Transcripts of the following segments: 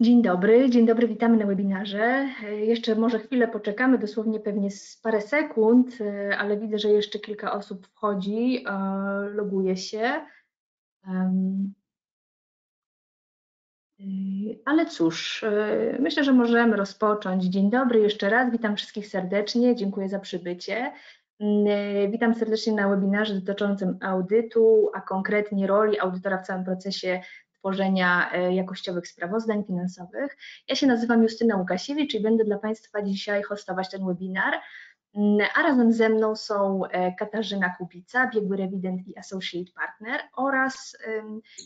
Dzień dobry, witamy na webinarze. Jeszcze może chwilę poczekamy, dosłownie pewnie parę sekund, ale widzę, że jeszcze kilka osób wchodzi, loguje się. Ale cóż, myślę, że możemy rozpocząć. Dzień dobry jeszcze raz, witam wszystkich serdecznie, dziękuję za przybycie. Witam serdecznie na webinarze dotyczącym audytu, a konkretnie roli audytora w całym procesie tworzenia jakościowych sprawozdań finansowych. Ja się nazywam Justyna Łukasiewicz i będę dla Państwa dzisiaj hostować ten webinar, a razem ze mną są Katarzyna Kubica, biegły rewident i associate partner, oraz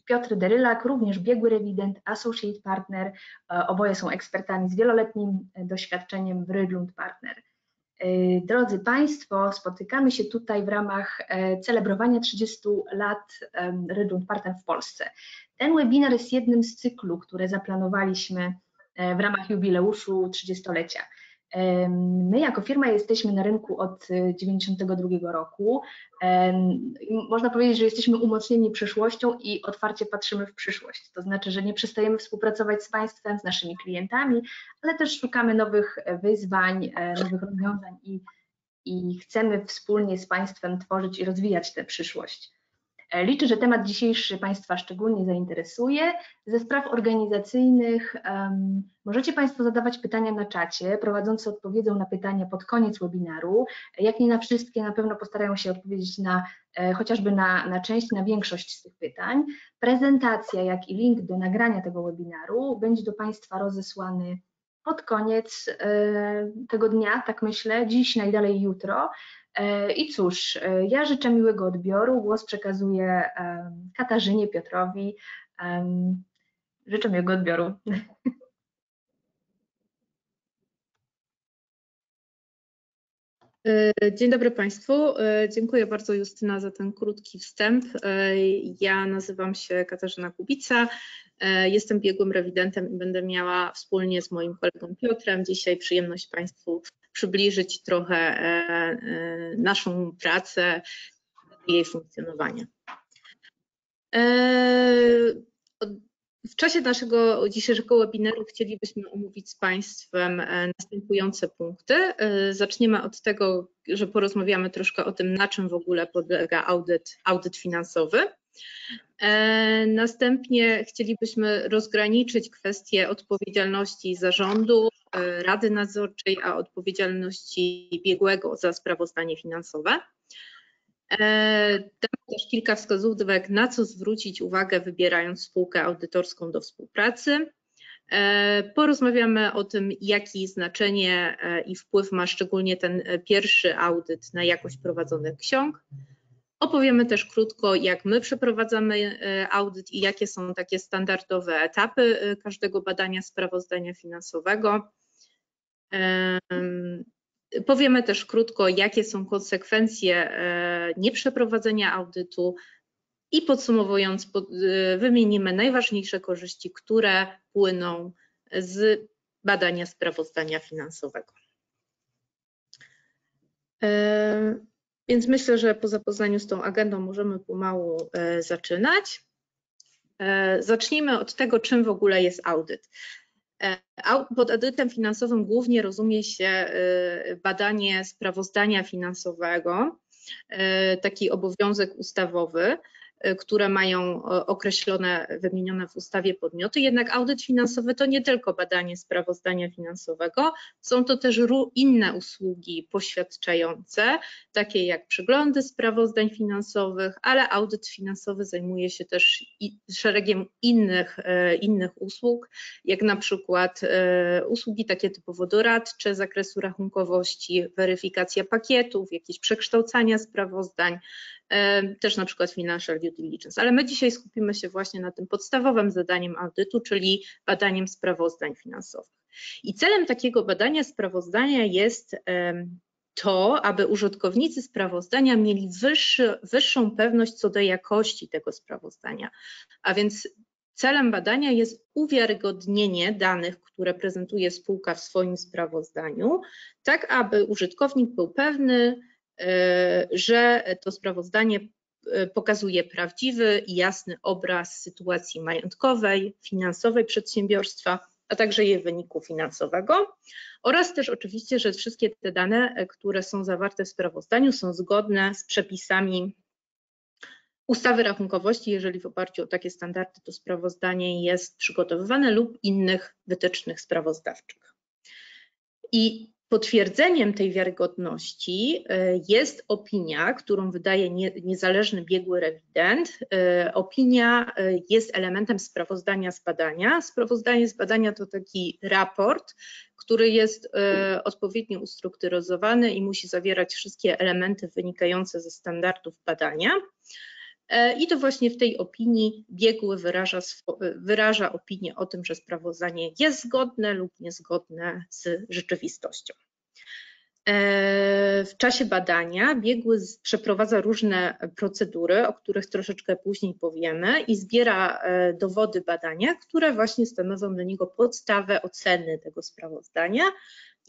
Piotr Derylak, również biegły rewident, associate partner. Oboje są ekspertami z wieloletnim doświadczeniem w Rydlund Partner. Drodzy Państwo, spotykamy się tutaj w ramach celebrowania 30 lat Rydlund Partner w Polsce. Ten webinar jest jednym z cyklu, które zaplanowaliśmy w ramach jubileuszu 30-lecia. My jako firma jesteśmy na rynku od 1992 roku. Można powiedzieć, że jesteśmy umocnieni przeszłością i otwarcie patrzymy w przyszłość. To znaczy, że nie przestajemy współpracować z Państwem, z naszymi klientami, ale też szukamy nowych wyzwań, nowych rozwiązań i chcemy wspólnie z Państwem tworzyć i rozwijać tę przyszłość. Liczę, że temat dzisiejszy Państwa szczególnie zainteresuje. Ze spraw organizacyjnych możecie Państwo zadawać pytania na czacie, prowadzący odpowiedzą na pytania pod koniec webinaru. Jak nie na wszystkie, na pewno postarają się odpowiedzieć na chociażby na część, na większość z tych pytań. Prezentacja, jak i link do nagrania tego webinaru będzie do Państwa rozesłany pod koniec tego dnia, tak myślę, dziś, najdalej jutro. I cóż, ja życzę miłego odbioru, głos przekazuję Katarzynie, Piotrowi. Życzę miłego odbioru. Dzień dobry Państwu. Dziękuję bardzo Justyna za ten krótki wstęp. Ja nazywam się Katarzyna Kubica, jestem biegłym rewidentem i będę miała wspólnie z moim kolegą Piotrem dzisiaj przyjemność Państwu przybliżyć trochę naszą pracę i jej funkcjonowanie. W czasie naszego dzisiejszego webinaru chcielibyśmy omówić z Państwem następujące punkty. Zaczniemy od tego, że porozmawiamy troszkę o tym, na czym w ogóle podlega audyt finansowy. Następnie chcielibyśmy rozgraniczyć kwestię odpowiedzialności zarządu, Rady Nadzorczej, a odpowiedzialności biegłego za sprawozdanie finansowe. Dam też kilka wskazówek, na co zwrócić uwagę, wybierając spółkę audytorską do współpracy. Porozmawiamy o tym, jakie znaczenie i wpływ ma szczególnie ten pierwszy audyt na jakość prowadzonych ksiąg. Opowiemy też krótko, jak my przeprowadzamy audyt i jakie są takie standardowe etapy każdego badania sprawozdania finansowego. Powiemy też krótko, jakie są konsekwencje nieprzeprowadzenia audytu i podsumowując, wymienimy najważniejsze korzyści, które płyną z badania sprawozdania finansowego. Więc myślę, że po zapoznaniu z tą agendą możemy pomału zaczynać. Zacznijmy od tego, czym w ogóle jest audyt. Pod audytem finansowym głównie rozumie się badanie sprawozdania finansowego, taki obowiązek ustawowy, które mają określone, wymienione w ustawie podmioty. Jednak audyt finansowy to nie tylko badanie sprawozdania finansowego, są to też inne usługi poświadczające, takie jak przeglądy sprawozdań finansowych, ale audyt finansowy zajmuje się też szeregiem innych usług, jak na przykład usługi takie typowo doradcze, zakresu rachunkowości, weryfikacja pakietów, jakieś przekształcania sprawozdań, też na przykład financial due diligence, ale my dzisiaj skupimy się właśnie na tym podstawowym zadaniem audytu, czyli badaniem sprawozdań finansowych. I celem takiego badania sprawozdania jest to, aby użytkownicy sprawozdania mieli wyższą pewność co do jakości tego sprawozdania. A więc celem badania jest uwiarygodnienie danych, które prezentuje spółka w swoim sprawozdaniu, tak aby użytkownik był pewny, że to sprawozdanie pokazuje prawdziwy i jasny obraz sytuacji majątkowej, finansowej przedsiębiorstwa, a także jej wyniku finansowego, oraz też oczywiście, że wszystkie te dane, które są zawarte w sprawozdaniu, są zgodne z przepisami ustawy rachunkowości, jeżeli w oparciu o takie standardy to sprawozdanie jest przygotowywane, lub innych wytycznych sprawozdawczych. I potwierdzeniem tej wiarygodności jest opinia, którą wydaje niezależny biegły rewident. Opinia jest elementem sprawozdania z badania. Sprawozdanie z badania to taki raport, który jest odpowiednio ustrukturyzowany i musi zawierać wszystkie elementy wynikające ze standardów badania. I to właśnie w tej opinii biegły wyraża opinię o tym, że sprawozdanie jest zgodne lub niezgodne z rzeczywistością. W czasie badania biegły przeprowadza różne procedury, o których troszeczkę później powiemy, i zbiera dowody badania, które właśnie stanowią dla niego podstawę oceny tego sprawozdania.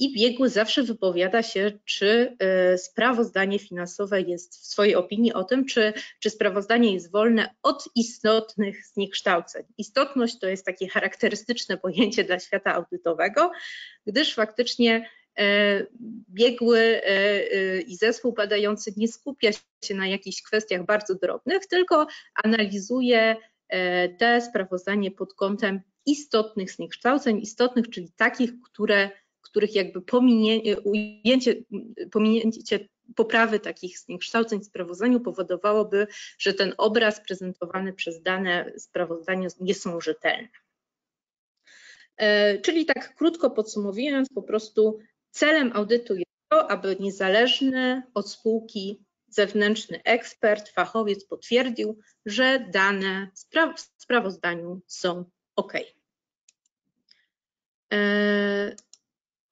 I biegły zawsze wypowiada się, czy sprawozdanie finansowe jest w swojej opinii o tym, czy sprawozdanie jest wolne od istotnych zniekształceń. Istotność to jest takie charakterystyczne pojęcie dla świata audytowego, gdyż faktycznie biegły i zespół badający nie skupia się na jakichś kwestiach bardzo drobnych, tylko analizuje te sprawozdanie pod kątem istotnych zniekształceń, istotnych, czyli takich, których jakby pominięcie poprawy takich zniekształceń w sprawozdaniu powodowałoby, że ten obraz prezentowany przez dane sprawozdania nie są rzetelne. Czyli tak krótko podsumowując, po prostu celem audytu jest to, aby niezależny od spółki zewnętrzny ekspert, fachowiec potwierdził, że dane w sprawozdaniu są OK.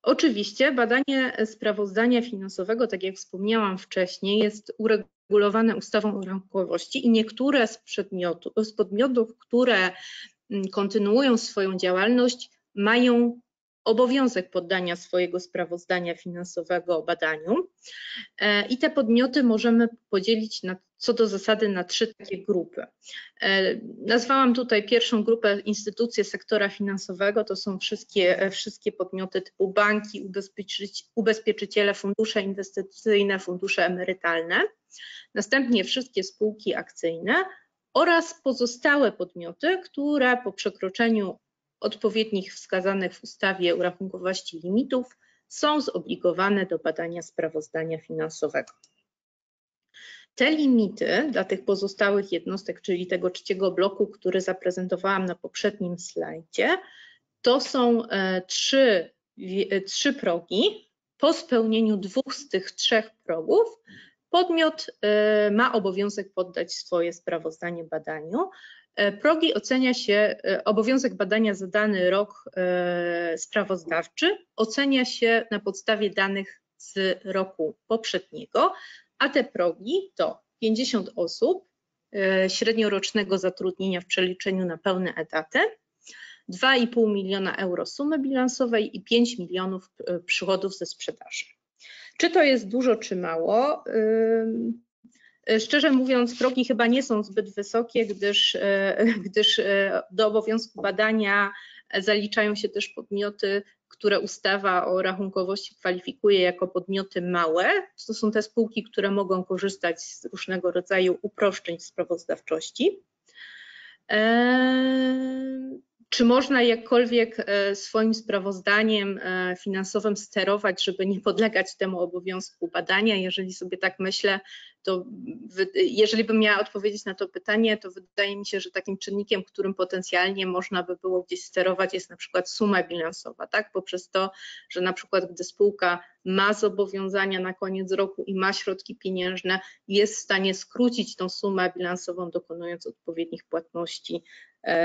Oczywiście badanie sprawozdania finansowego, tak jak wspomniałam wcześniej, jest uregulowane ustawą o rachunkowości i niektóre z podmiotów, które kontynuują swoją działalność, mają obowiązek poddania swojego sprawozdania finansowego badaniu. I te podmioty możemy podzielić co do zasady na trzy takie grupy. Nazwałam tutaj pierwszą grupę instytucje sektora finansowego, to są wszystkie podmioty typu banki, ubezpieczyciele, fundusze inwestycyjne, fundusze emerytalne, następnie wszystkie spółki akcyjne oraz pozostałe podmioty, które po przekroczeniu odpowiednich wskazanych w ustawie o rachunkowości limitów są zobligowane do badania sprawozdania finansowego. Te limity dla tych pozostałych jednostek, czyli tego trzeciego bloku, który zaprezentowałam na poprzednim slajdzie, to są trzy progi. Po spełnieniu dwóch z tych trzech progów podmiot ma obowiązek poddać swoje sprawozdanie badaniu. Progi ocenia się, obowiązek badania za dany rok sprawozdawczy ocenia się na podstawie danych z roku poprzedniego, a te progi to 50 osób średniorocznego zatrudnienia w przeliczeniu na pełne etaty, 2,5 miliona euro sumy bilansowej i 5 milionów przychodów ze sprzedaży. Czy to jest dużo, czy mało? Szczerze mówiąc, progi chyba nie są zbyt wysokie, gdyż do obowiązku badania zaliczają się też podmioty, które ustawa o rachunkowości kwalifikuje jako podmioty małe. To są te spółki, które mogą korzystać z różnego rodzaju uproszczeń w sprawozdawczości. Czy można jakkolwiek swoim sprawozdaniem finansowym sterować, żeby nie podlegać temu obowiązku badania? Jeżeli sobie tak myślę, to jeżeli bym miała odpowiedzieć na to pytanie, to wydaje mi się, że takim czynnikiem, którym potencjalnie można by było gdzieś sterować, jest na przykład suma bilansowa, tak? Poprzez to, że na przykład gdy spółka ma zobowiązania na koniec roku i ma środki pieniężne, jest w stanie skrócić tą sumę bilansową, dokonując odpowiednich płatności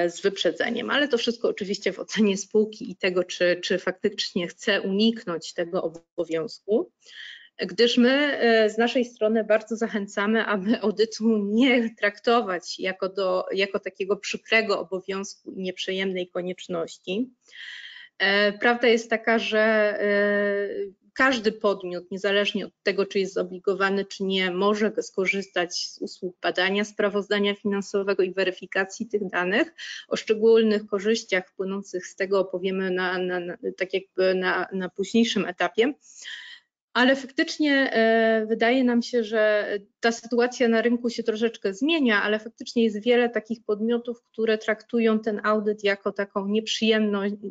z wyprzedzeniem, ale to wszystko oczywiście w ocenie spółki i tego, czy faktycznie chce uniknąć tego obowiązku. gdyż my z naszej strony bardzo zachęcamy, aby audytu nie traktować jako takiego przykrego obowiązku i nieprzyjemnej konieczności. Prawda jest taka, że każdy podmiot, niezależnie od tego, czy jest zobligowany, czy nie, może skorzystać z usług badania sprawozdania finansowego i weryfikacji tych danych. O szczególnych korzyściach płynących z tego opowiemy na późniejszym etapie. Ale faktycznie wydaje nam się, że ta sytuacja na rynku się troszeczkę zmienia, ale faktycznie jest wiele takich podmiotów, które traktują ten audyt jako taką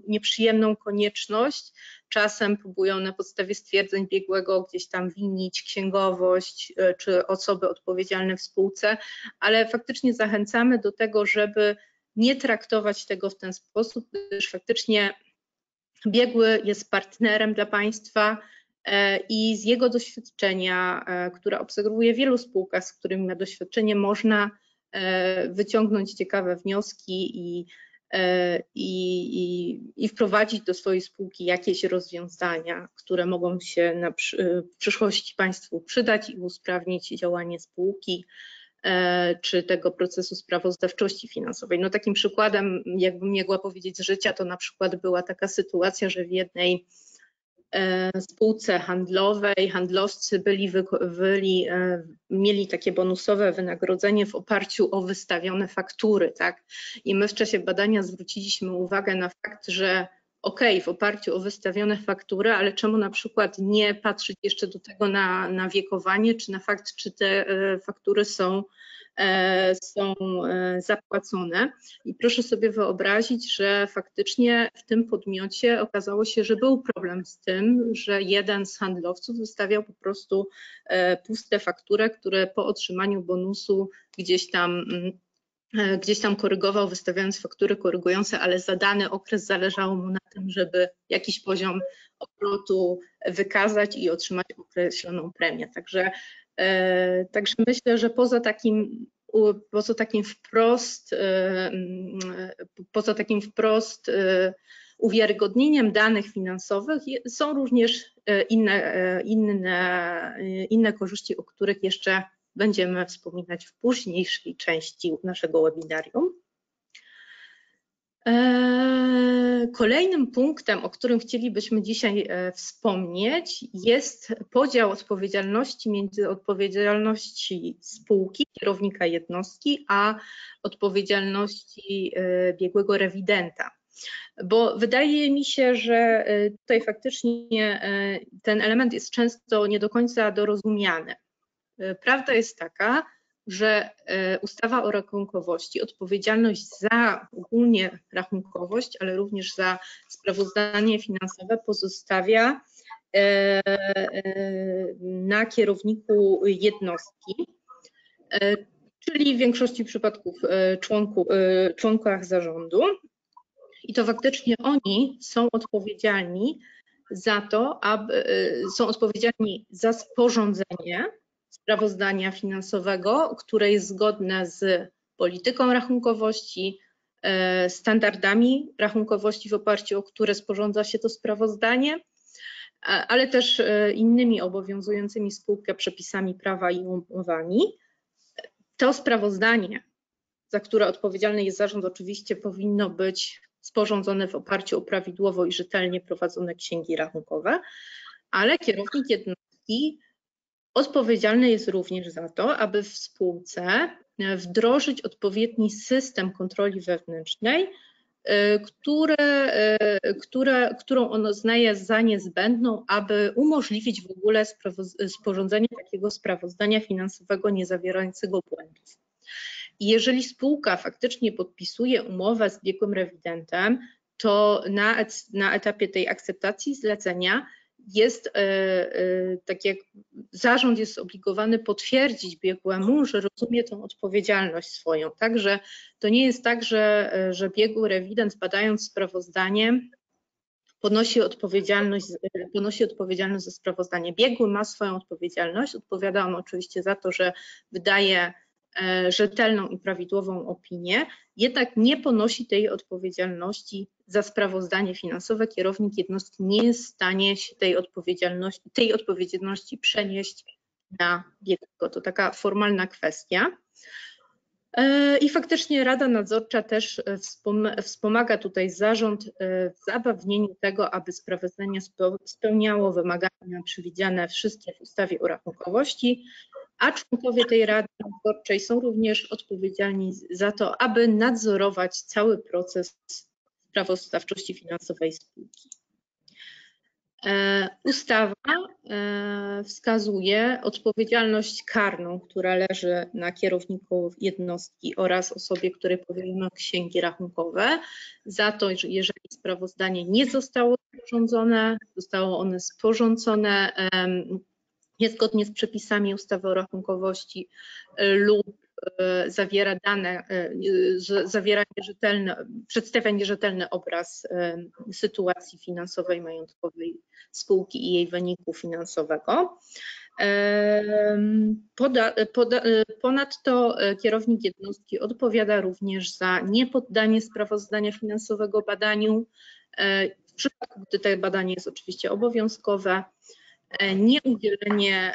nieprzyjemną konieczność. Czasem próbują na podstawie stwierdzeń biegłego gdzieś tam winić księgowość czy osoby odpowiedzialne w spółce, ale faktycznie zachęcamy do tego, żeby nie traktować tego w ten sposób, gdyż faktycznie biegły jest partnerem dla państwa, i z jego doświadczenia, które obserwuje w wielu spółkach, z którymi ma doświadczenie, można wyciągnąć ciekawe wnioski i wprowadzić do swojej spółki jakieś rozwiązania, które mogą się w przyszłości państwu przydać i usprawnić działanie spółki czy tego procesu sprawozdawczości finansowej. No takim przykładem, jakbym mogła powiedzieć z życia, to na przykład była taka sytuacja, że w jednej spółce handlowej handlowcy mieli takie bonusowe wynagrodzenie w oparciu o wystawione faktury, tak? I my w czasie badania zwróciliśmy uwagę na fakt, że okej, w oparciu o wystawione faktury, ale czemu na przykład nie patrzeć jeszcze do tego na wiekowanie, czy na fakt, czy te faktury są zapłacone. I proszę sobie wyobrazić, że faktycznie w tym podmiocie okazało się, że był problem z tym, że jeden z handlowców wystawiał po prostu puste faktury, które po otrzymaniu bonusu gdzieś tam korygował, wystawiając faktury korygujące, ale za dany okres zależało mu na tym, żeby jakiś poziom obrotu wykazać i otrzymać określoną premię. Także myślę, że poza takim wprost uwiarygodnieniem danych finansowych są również inne korzyści, o których jeszcze będziemy wspominać w późniejszej części naszego webinarium. Kolejnym punktem, o którym chcielibyśmy dzisiaj wspomnieć, jest podział odpowiedzialności między odpowiedzialności spółki, kierownika jednostki, a odpowiedzialności biegłego rewidenta. Bo wydaje mi się, że tutaj faktycznie ten element jest często nie do końca dorozumiany. Prawda jest taka, że ustawa o rachunkowości, odpowiedzialność za ogólnie rachunkowość, ale również za sprawozdanie finansowe pozostawia na kierowniku jednostki, czyli w większości przypadków członkach zarządu. I to faktycznie oni są odpowiedzialni za to, za sporządzenie sprawozdania finansowego, które jest zgodne z polityką rachunkowości, standardami rachunkowości, w oparciu o które sporządza się to sprawozdanie, ale też innymi obowiązującymi spółkę przepisami prawa i umowami. To sprawozdanie, za które odpowiedzialny jest zarząd, oczywiście powinno być sporządzone w oparciu o prawidłowo i rzetelnie prowadzone księgi rachunkowe, ale kierownik jednostki odpowiedzialny jest również za to, aby w spółce wdrożyć odpowiedni system kontroli wewnętrznej, którą on uznaje za niezbędną, aby umożliwić w ogóle sporządzenie takiego sprawozdania finansowego nie zawierającego błędów. I jeżeli spółka faktycznie podpisuje umowę z biegłym rewidentem, to na etapie tej akceptacji zlecenia tak jak zarząd jest zobligowany potwierdzić biegłemu, że rozumie tą odpowiedzialność swoją. Także to nie jest tak, że biegły rewident, badając sprawozdanie, ponosi odpowiedzialność za sprawozdanie. Biegły ma swoją odpowiedzialność, odpowiada on oczywiście za to, że wydaje rzetelną i prawidłową opinię, jednak nie ponosi tej odpowiedzialności za sprawozdanie finansowe kierownik jednostki nie jest w stanie się tej odpowiedzialności przenieść na biegłego. To taka formalna kwestia. I faktycznie Rada Nadzorcza też wspomaga tutaj zarząd w zapewnieniu tego, aby sprawozdanie spełniało wymagania przewidziane wszystkie w ustawie o rachunkowości, a członkowie tej Rady Nadzorczej są również odpowiedzialni za to, aby nadzorować cały proces sprawozdawczości finansowej spółki. Ustawa wskazuje odpowiedzialność karną, która leży na kierowniku jednostki oraz osobie, której powierzono księgi rachunkowe, za to, że jeżeli sprawozdanie nie zostało sporządzone, zostało one sporządzone niezgodnie z przepisami ustawy o rachunkowości lub przedstawia nierzetelny obraz sytuacji finansowej, majątkowej spółki i jej wyniku finansowego. Ponadto kierownik jednostki odpowiada również za niepoddanie sprawozdania finansowego badaniu, w przypadku gdy to badanie jest oczywiście obowiązkowe, nieudzielenie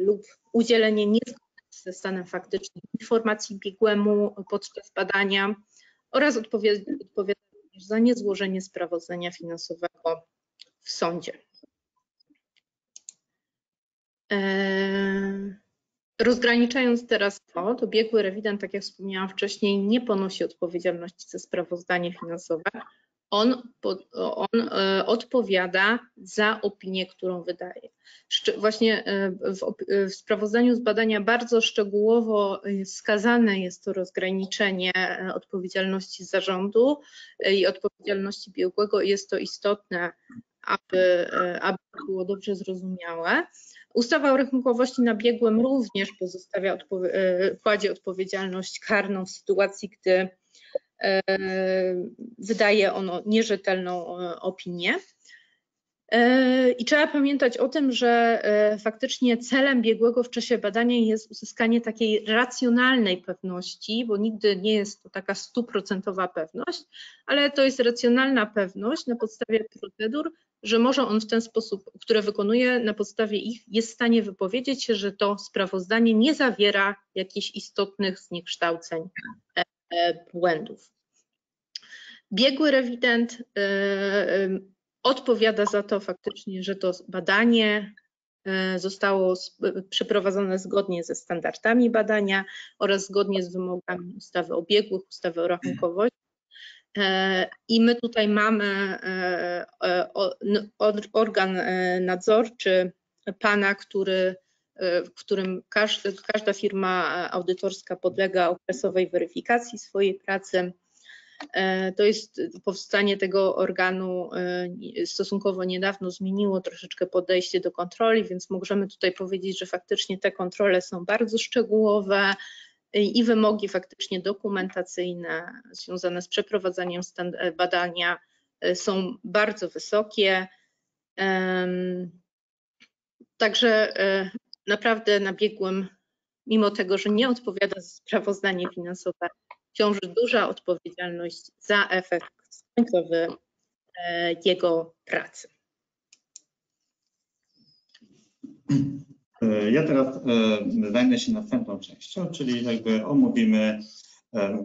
lub udzielenie niezgodnego ze stanem faktycznym informacji biegłemu podczas badania oraz odpowiada również za niezłożenie sprawozdania finansowego w sądzie. Rozgraniczając teraz to biegły rewident, tak jak wspomniałam wcześniej, nie ponosi odpowiedzialności za sprawozdanie finansowe. On odpowiada za opinię, którą wydaje. Właśnie w sprawozdaniu z badania bardzo szczegółowo wskazane jest to rozgraniczenie odpowiedzialności zarządu i odpowiedzialności biegłego. Jest to istotne, aby było dobrze zrozumiałe. Ustawa o rachunkowości na biegłym również kładzie odpowiedzialność karną w sytuacji, gdy wydaje ono nierzetelną opinię. I trzeba pamiętać o tym, że faktycznie celem biegłego w czasie badania jest uzyskanie takiej racjonalnej pewności, bo nigdy nie jest to taka 100-procentowa pewność, ale to jest racjonalna pewność na podstawie procedur, że może on w ten sposób, które wykonuje, na podstawie ich jest w stanie wypowiedzieć się, że to sprawozdanie nie zawiera jakichś istotnych zniekształceń, błędów. Biegły rewident odpowiada za to faktycznie, że to badanie zostało przeprowadzone zgodnie ze standardami badania oraz zgodnie z wymogami ustawy o biegłych, ustawy o rachunkowości. I my tutaj mamy organ nadzorczy PANA, w którym każda firma audytorska podlega okresowej weryfikacji swojej pracy. To jest powstanie tego organu stosunkowo niedawno zmieniło troszeczkę podejście do kontroli, więc możemy tutaj powiedzieć, że faktycznie te kontrole są bardzo szczegółowe i wymogi faktycznie dokumentacyjne związane z przeprowadzaniem badania są bardzo wysokie. Także naprawdę na biegłym, mimo tego, że nie odpowiada za sprawozdanie finansowe, ciąży duża odpowiedzialność za efekt końcowy jego pracy. Ja teraz zajmę się następną częścią, czyli jakby omówimy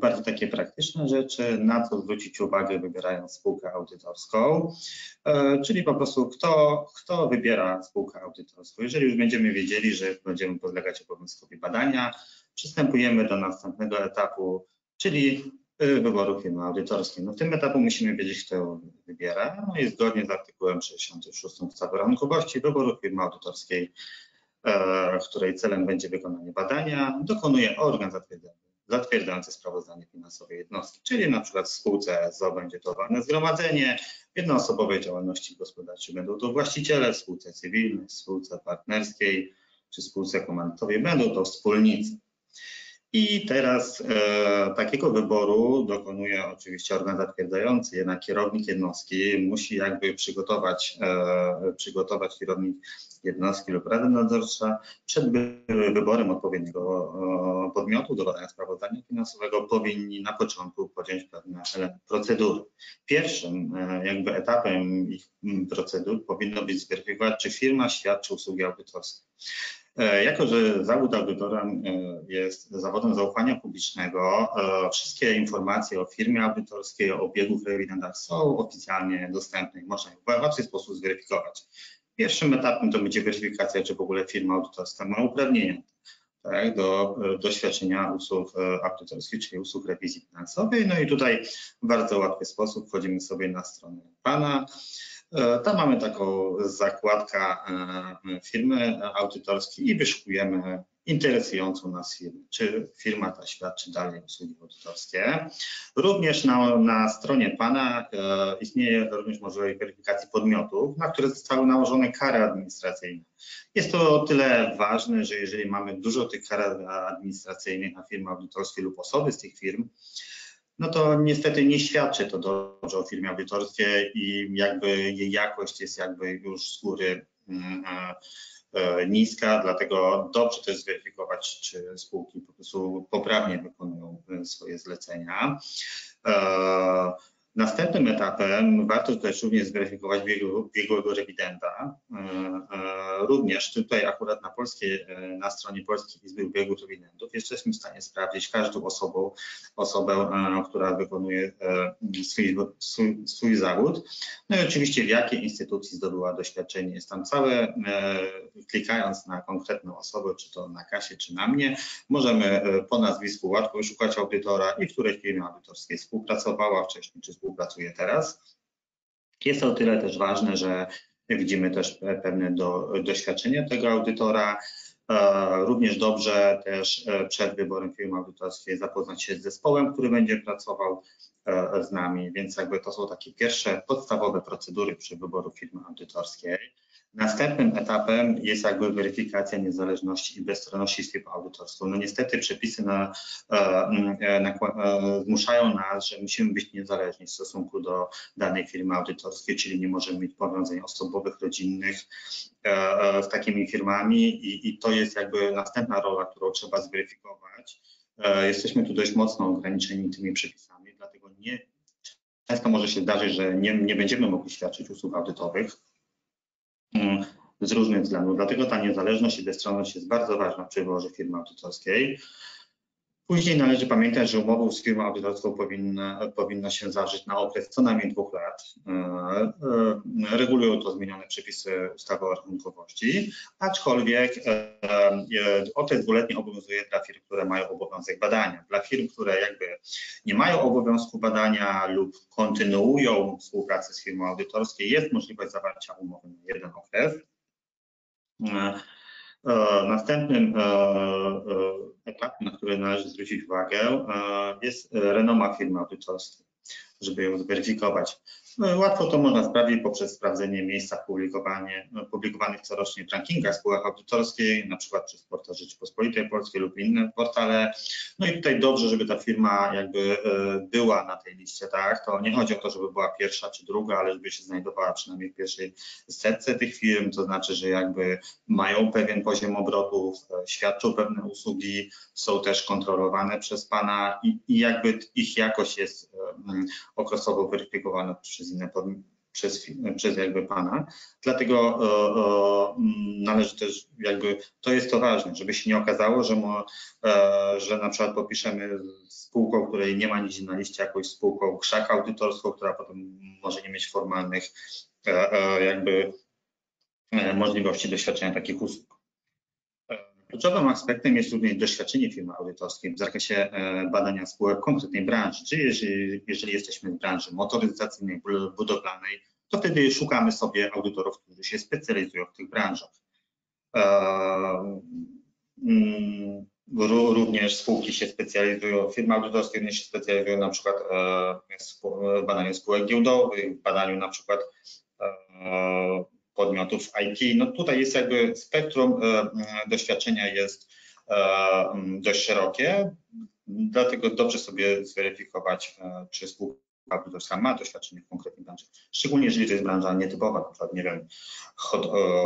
bardzo takie praktyczne rzeczy, na co zwrócić uwagę, wybierając spółkę audytorską, czyli po prostu kto wybiera spółkę audytorską. Jeżeli już będziemy wiedzieli, że będziemy podlegać obowiązkowi badania, przystępujemy do następnego etapu, czyli wyboru firmy audytorskiej. No, w tym etapu musimy wiedzieć, kto ją wybiera, no i zgodnie z artykułem 66 ustawy o rachunkowości wyboru firmy audytorskiej, której celem będzie wykonanie badania, dokonuje organ zatwierdzający sprawozdanie finansowe jednostki, czyli na przykład w spółce z o.o. będzie to walne zgromadzenie, w jednoosobowej działalności gospodarczej będą to właściciele, w spółce cywilnej, w spółce partnerskiej czy spółce komandytowej będą to wspólnicy. I teraz takiego wyboru dokonuje oczywiście organ zatwierdzający, jednak kierownik jednostki musi jakby przygotować kierownik jednostki lub rady nadzorcza przed wyborem odpowiedniego podmiotu do badania sprawozdania finansowego powinni na początku podjąć pewne procedury. Pierwszym jakby etapem ich procedur powinno być zweryfikować, czy firma świadczy usługi audytorskie. Jako że zawód audytora jest zawodem zaufania publicznego, wszystkie informacje o firmie audytorskiej, o biegu w rewidentach są oficjalnie dostępne i można je w łatwy sposób zweryfikować. Pierwszym etapem to będzie weryfikacja, czy w ogóle firma audytorska ma uprawnienia do świadczenia usług audytorskich, czyli usług rewizji finansowej. No i tutaj w bardzo łatwy sposób wchodzimy sobie na stronę PANA. Tam mamy taką zakładkę firmy audytorskiej i wyszukujemy interesującą nas firmę, czy firma ta świadczy dalej usługi audytorskie. Również na stronie PANA istnieje również możliwość weryfikacji podmiotów, na które zostały nałożone kary administracyjne. Jest to o tyle ważne, że jeżeli mamy dużo tych kar administracyjnych na firmy audytorskie lub osoby z tych firm, no to niestety nie świadczy to dobrze o firmie audytorskiej i jakby jej jakość jest jakby już z góry niska, dlatego dobrze też zweryfikować, czy spółki po prostu poprawnie wykonują swoje zlecenia. Następnym etapem warto też również zweryfikować biegłego rewidenta. Również tutaj akurat na stronie Polskiej Izby Biegłych Rewidentów jesteśmy w stanie sprawdzić każdą osobę, która wykonuje swój zawód. No i oczywiście w jakiej instytucji zdobyła doświadczenie. Jest tam całe, klikając na konkretną osobę, czy to na kasie, czy na mnie, możemy po nazwisku łatwo szukać audytora i w której firmie audytorskiej współpracowała wcześniej, czy współpracuje teraz. Jest to o tyle też ważne, że widzimy też pewne doświadczenie tego audytora. Również dobrze też przed wyborem firmy audytorskiej zapoznać się z zespołem, który będzie pracował z nami, więc jakby to są takie pierwsze podstawowe procedury przy wyboru firmy audytorskiej. Następnym etapem jest jakby weryfikacja niezależności i bezstronności firmy audytorskiej. No niestety przepisy zmuszają nas, że musimy być niezależni w stosunku do danej firmy audytorskiej, czyli nie możemy mieć powiązań osobowych, rodzinnych z takimi firmami i to jest jakby następna rola, którą trzeba zweryfikować. Jesteśmy tu dość mocno ograniczeni tymi przepisami, dlatego często może się zdarzyć, że nie będziemy mogli świadczyć usług audytowych z różnych względów. Dlatego ta niezależność i bezstronność jest bardzo ważna przy wyborze firmy audytorskiej. Później należy pamiętać, że umową z firmą audytorską powinno się zawrzeć na okres co najmniej 2 lat. Regulują to zmienione przepisy ustawy o rachunkowości, aczkolwiek okres 2-letni obowiązuje dla firm, które mają obowiązek badania. Dla firm, które jakby nie mają obowiązku badania lub kontynuują współpracę z firmą audytorską, jest możliwość zawarcia umowy na 1 okres. Następnym etapem, na który należy zwrócić uwagę, jest renoma firmy audytorskiej, żeby ją zweryfikować. Łatwo to można sprawdzić poprzez sprawdzenie miejsca publikowanych corocznie w rankingach spółek audytorskich, na przykład przez portal Rzeczypospolitej Polskiej lub inne portale. No i tutaj dobrze, żeby ta firma jakby była na tej liście, tak? To nie chodzi o to, żeby była pierwsza czy druga, ale żeby się znajdowała przynajmniej w pierwszej setce tych firm, to znaczy, że jakby mają pewien poziom obrotów, świadczą pewne usługi, są też kontrolowane przez pana i jakby ich jakość jest okresowo weryfikowana przez jakby pana. Dlatego należy też jakby, to jest to ważne, żeby się nie okazało, że na przykład popiszemy spółką, której nie ma nigdzie na liście, jakąś spółką krzak audytorską, która potem może nie mieć formalnych jakby możliwości doświadczenia takich usług. Kluczowym aspektem jest również doświadczenie firmy audytorskiej w zakresie badania spółek konkretnej branży, czyli jeżeli jesteśmy w branży motoryzacyjnej, budowlanej, to wtedy szukamy sobie audytorów, którzy się specjalizują w tych branżach. Również spółki się specjalizują, firmy audytorskie również się specjalizują na przykład w badaniu spółek giełdowych, w badaniu na przykład podmiotów IT. No tutaj jest jakby spektrum doświadczenia jest dość szerokie, dlatego dobrze sobie zweryfikować, czy spółka audytorska ma doświadczenie w konkretnej branży. Szczególnie jeżeli to jest branża nietypowa, na przykład, nie wiem,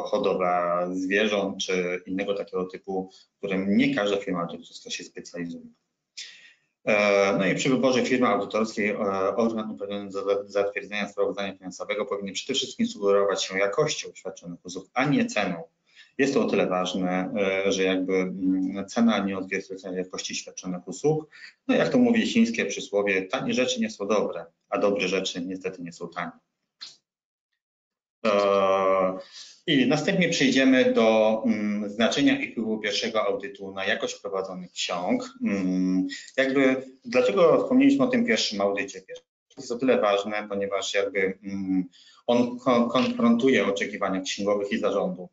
hodowla zwierząt czy innego takiego typu, w którym nie każda firma audytorska się specjalizuje. No i przy wyborze firmy audytorskiej organ uprawniony do zatwierdzenia sprawozdania finansowego powinien przede wszystkim sugerować się jakością świadczonych usług, a nie ceną. Jest to o tyle ważne, że jakby cena nie odzwierciedla jakości świadczonych usług. No jak to mówi chińskie przysłowie, tanie rzeczy nie są dobre, a dobre rzeczy niestety nie są tanie. I następnie przejdziemy do znaczenia i wpływu pierwszego audytu na jakość prowadzonych ksiąg. Jakby dlaczego wspomnieliśmy o tym pierwszym audycie? Jest o tyle ważne, ponieważ jakby on konfrontuje oczekiwania księgowych i zarządu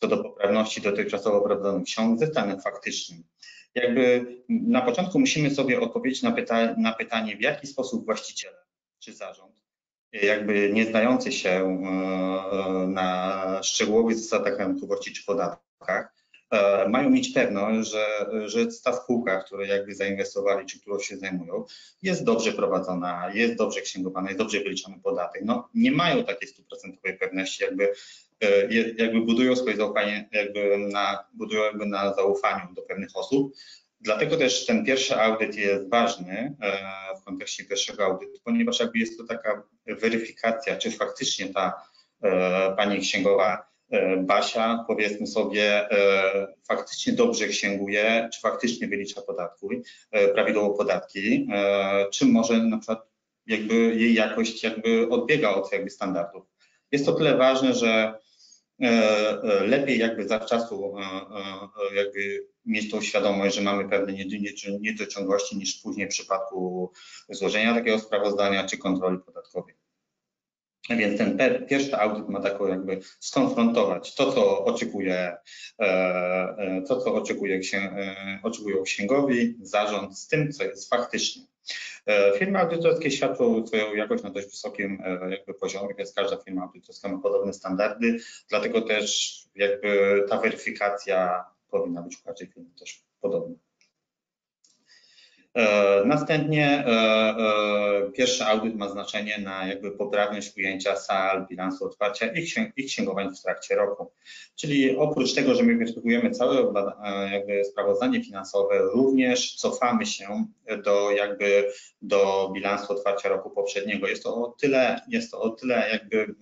co do poprawności dotychczasowo prowadzonych ksiąg ze stanem faktycznym. Jakby na początku musimy sobie odpowiedzieć na pytanie, w jaki sposób właściciele czy zarząd, jakby nie znający się na szczegółowych zasadach rachunkowości czy podatkach, mają mieć pewność, że ta spółka, w której jakby zainwestowali czy którą się zajmują, jest dobrze prowadzona, jest dobrze księgowana, jest dobrze wyliczony podatek. No, nie mają takiej stuprocentowej pewności, jakby budują swoje zaufanie, budują na zaufaniu do pewnych osób. Dlatego też ten pierwszy audyt jest ważny w kontekście pierwszego audytu, ponieważ jakby jest to taka weryfikacja, czy faktycznie ta pani księgowa Basia, powiedzmy sobie, faktycznie dobrze księguje, czy faktycznie wylicza prawidłowo podatki, czy może na przykład jakby jej jakość jakby odbiega od jakby standardów. Jest to tyle ważne, że lepiej jakby zawczasu jakby mieć tą świadomość, że mamy pewne niedociągłości niż później w przypadku złożenia takiego sprawozdania czy kontroli podatkowej. Więc ten pierwszy audyt ma taką jakby skonfrontować to, co oczekują księgowi, zarząd z tym, co jest faktycznie. Firmy audytorskie świadczą swoją jakość na dość wysokim jakby poziomie, więc każda firma audytorska ma podobne standardy, dlatego też jakby ta weryfikacja powinna być u każdej firmy też podobna. Następnie pierwszy audyt ma znaczenie na jakby poprawność ujęcia sal, bilansu otwarcia i księgowań w trakcie roku. Czyli oprócz tego, że my weryfikujemy całe jakby sprawozdanie finansowe, również cofamy się do bilansu otwarcia roku poprzedniego. Jest to o tyle jakby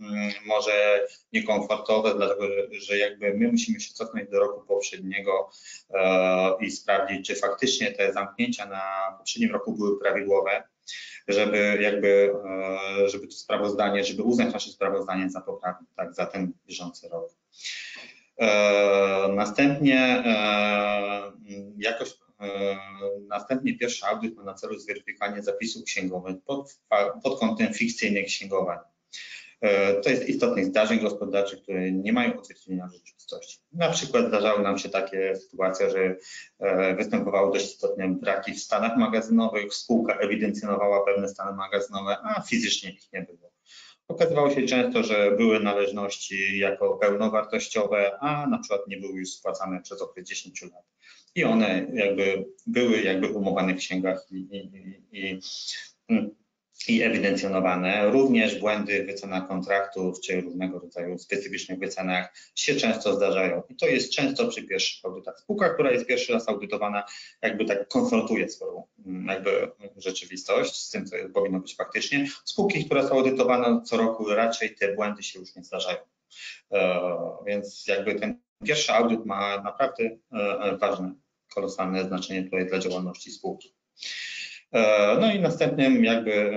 może niekomfortowe, dlatego że jakby my musimy się cofnąć do roku poprzedniego i sprawdzić, czy faktycznie te zamknięcia na poprzednim roku były prawidłowe, żeby to sprawozdanie, żeby uznać nasze sprawozdanie za poprawne, tak, za ten bieżący rok. Następnie następnie pierwszy audyt ma na celu zweryfikowanie zapisów księgowych pod kątem fikcyjnych księgowań. To jest istotnych zdarzeń gospodarczych, które nie mają odzwierciedlenia w rzeczywistości. Na przykład zdarzały nam się takie sytuacje, że występowały dość istotne braki w stanach magazynowych, spółka ewidencjonowała pewne stany magazynowe, a fizycznie ich nie było. Okazywało się często, że były należności jako pełnowartościowe, a na przykład nie były już spłacane przez okres 10 lat. I one jakby były umowane w księgach i ewidencjonowane. Również błędy w wycenach kontraktów czy różnego rodzaju specyficznych wycenach się często zdarzają. I to jest często przy pierwszych audytach. Spółka, która jest pierwszy raz audytowana, jakby tak konfrontuje swoją rzeczywistość z tym, co powinno być faktycznie. Spółki, które są audytowane co roku, raczej te błędy się już nie zdarzają. Więc jakby ten pierwszy audyt ma naprawdę ważne, kolosalne znaczenie tutaj dla działalności spółki. No i następnym jakby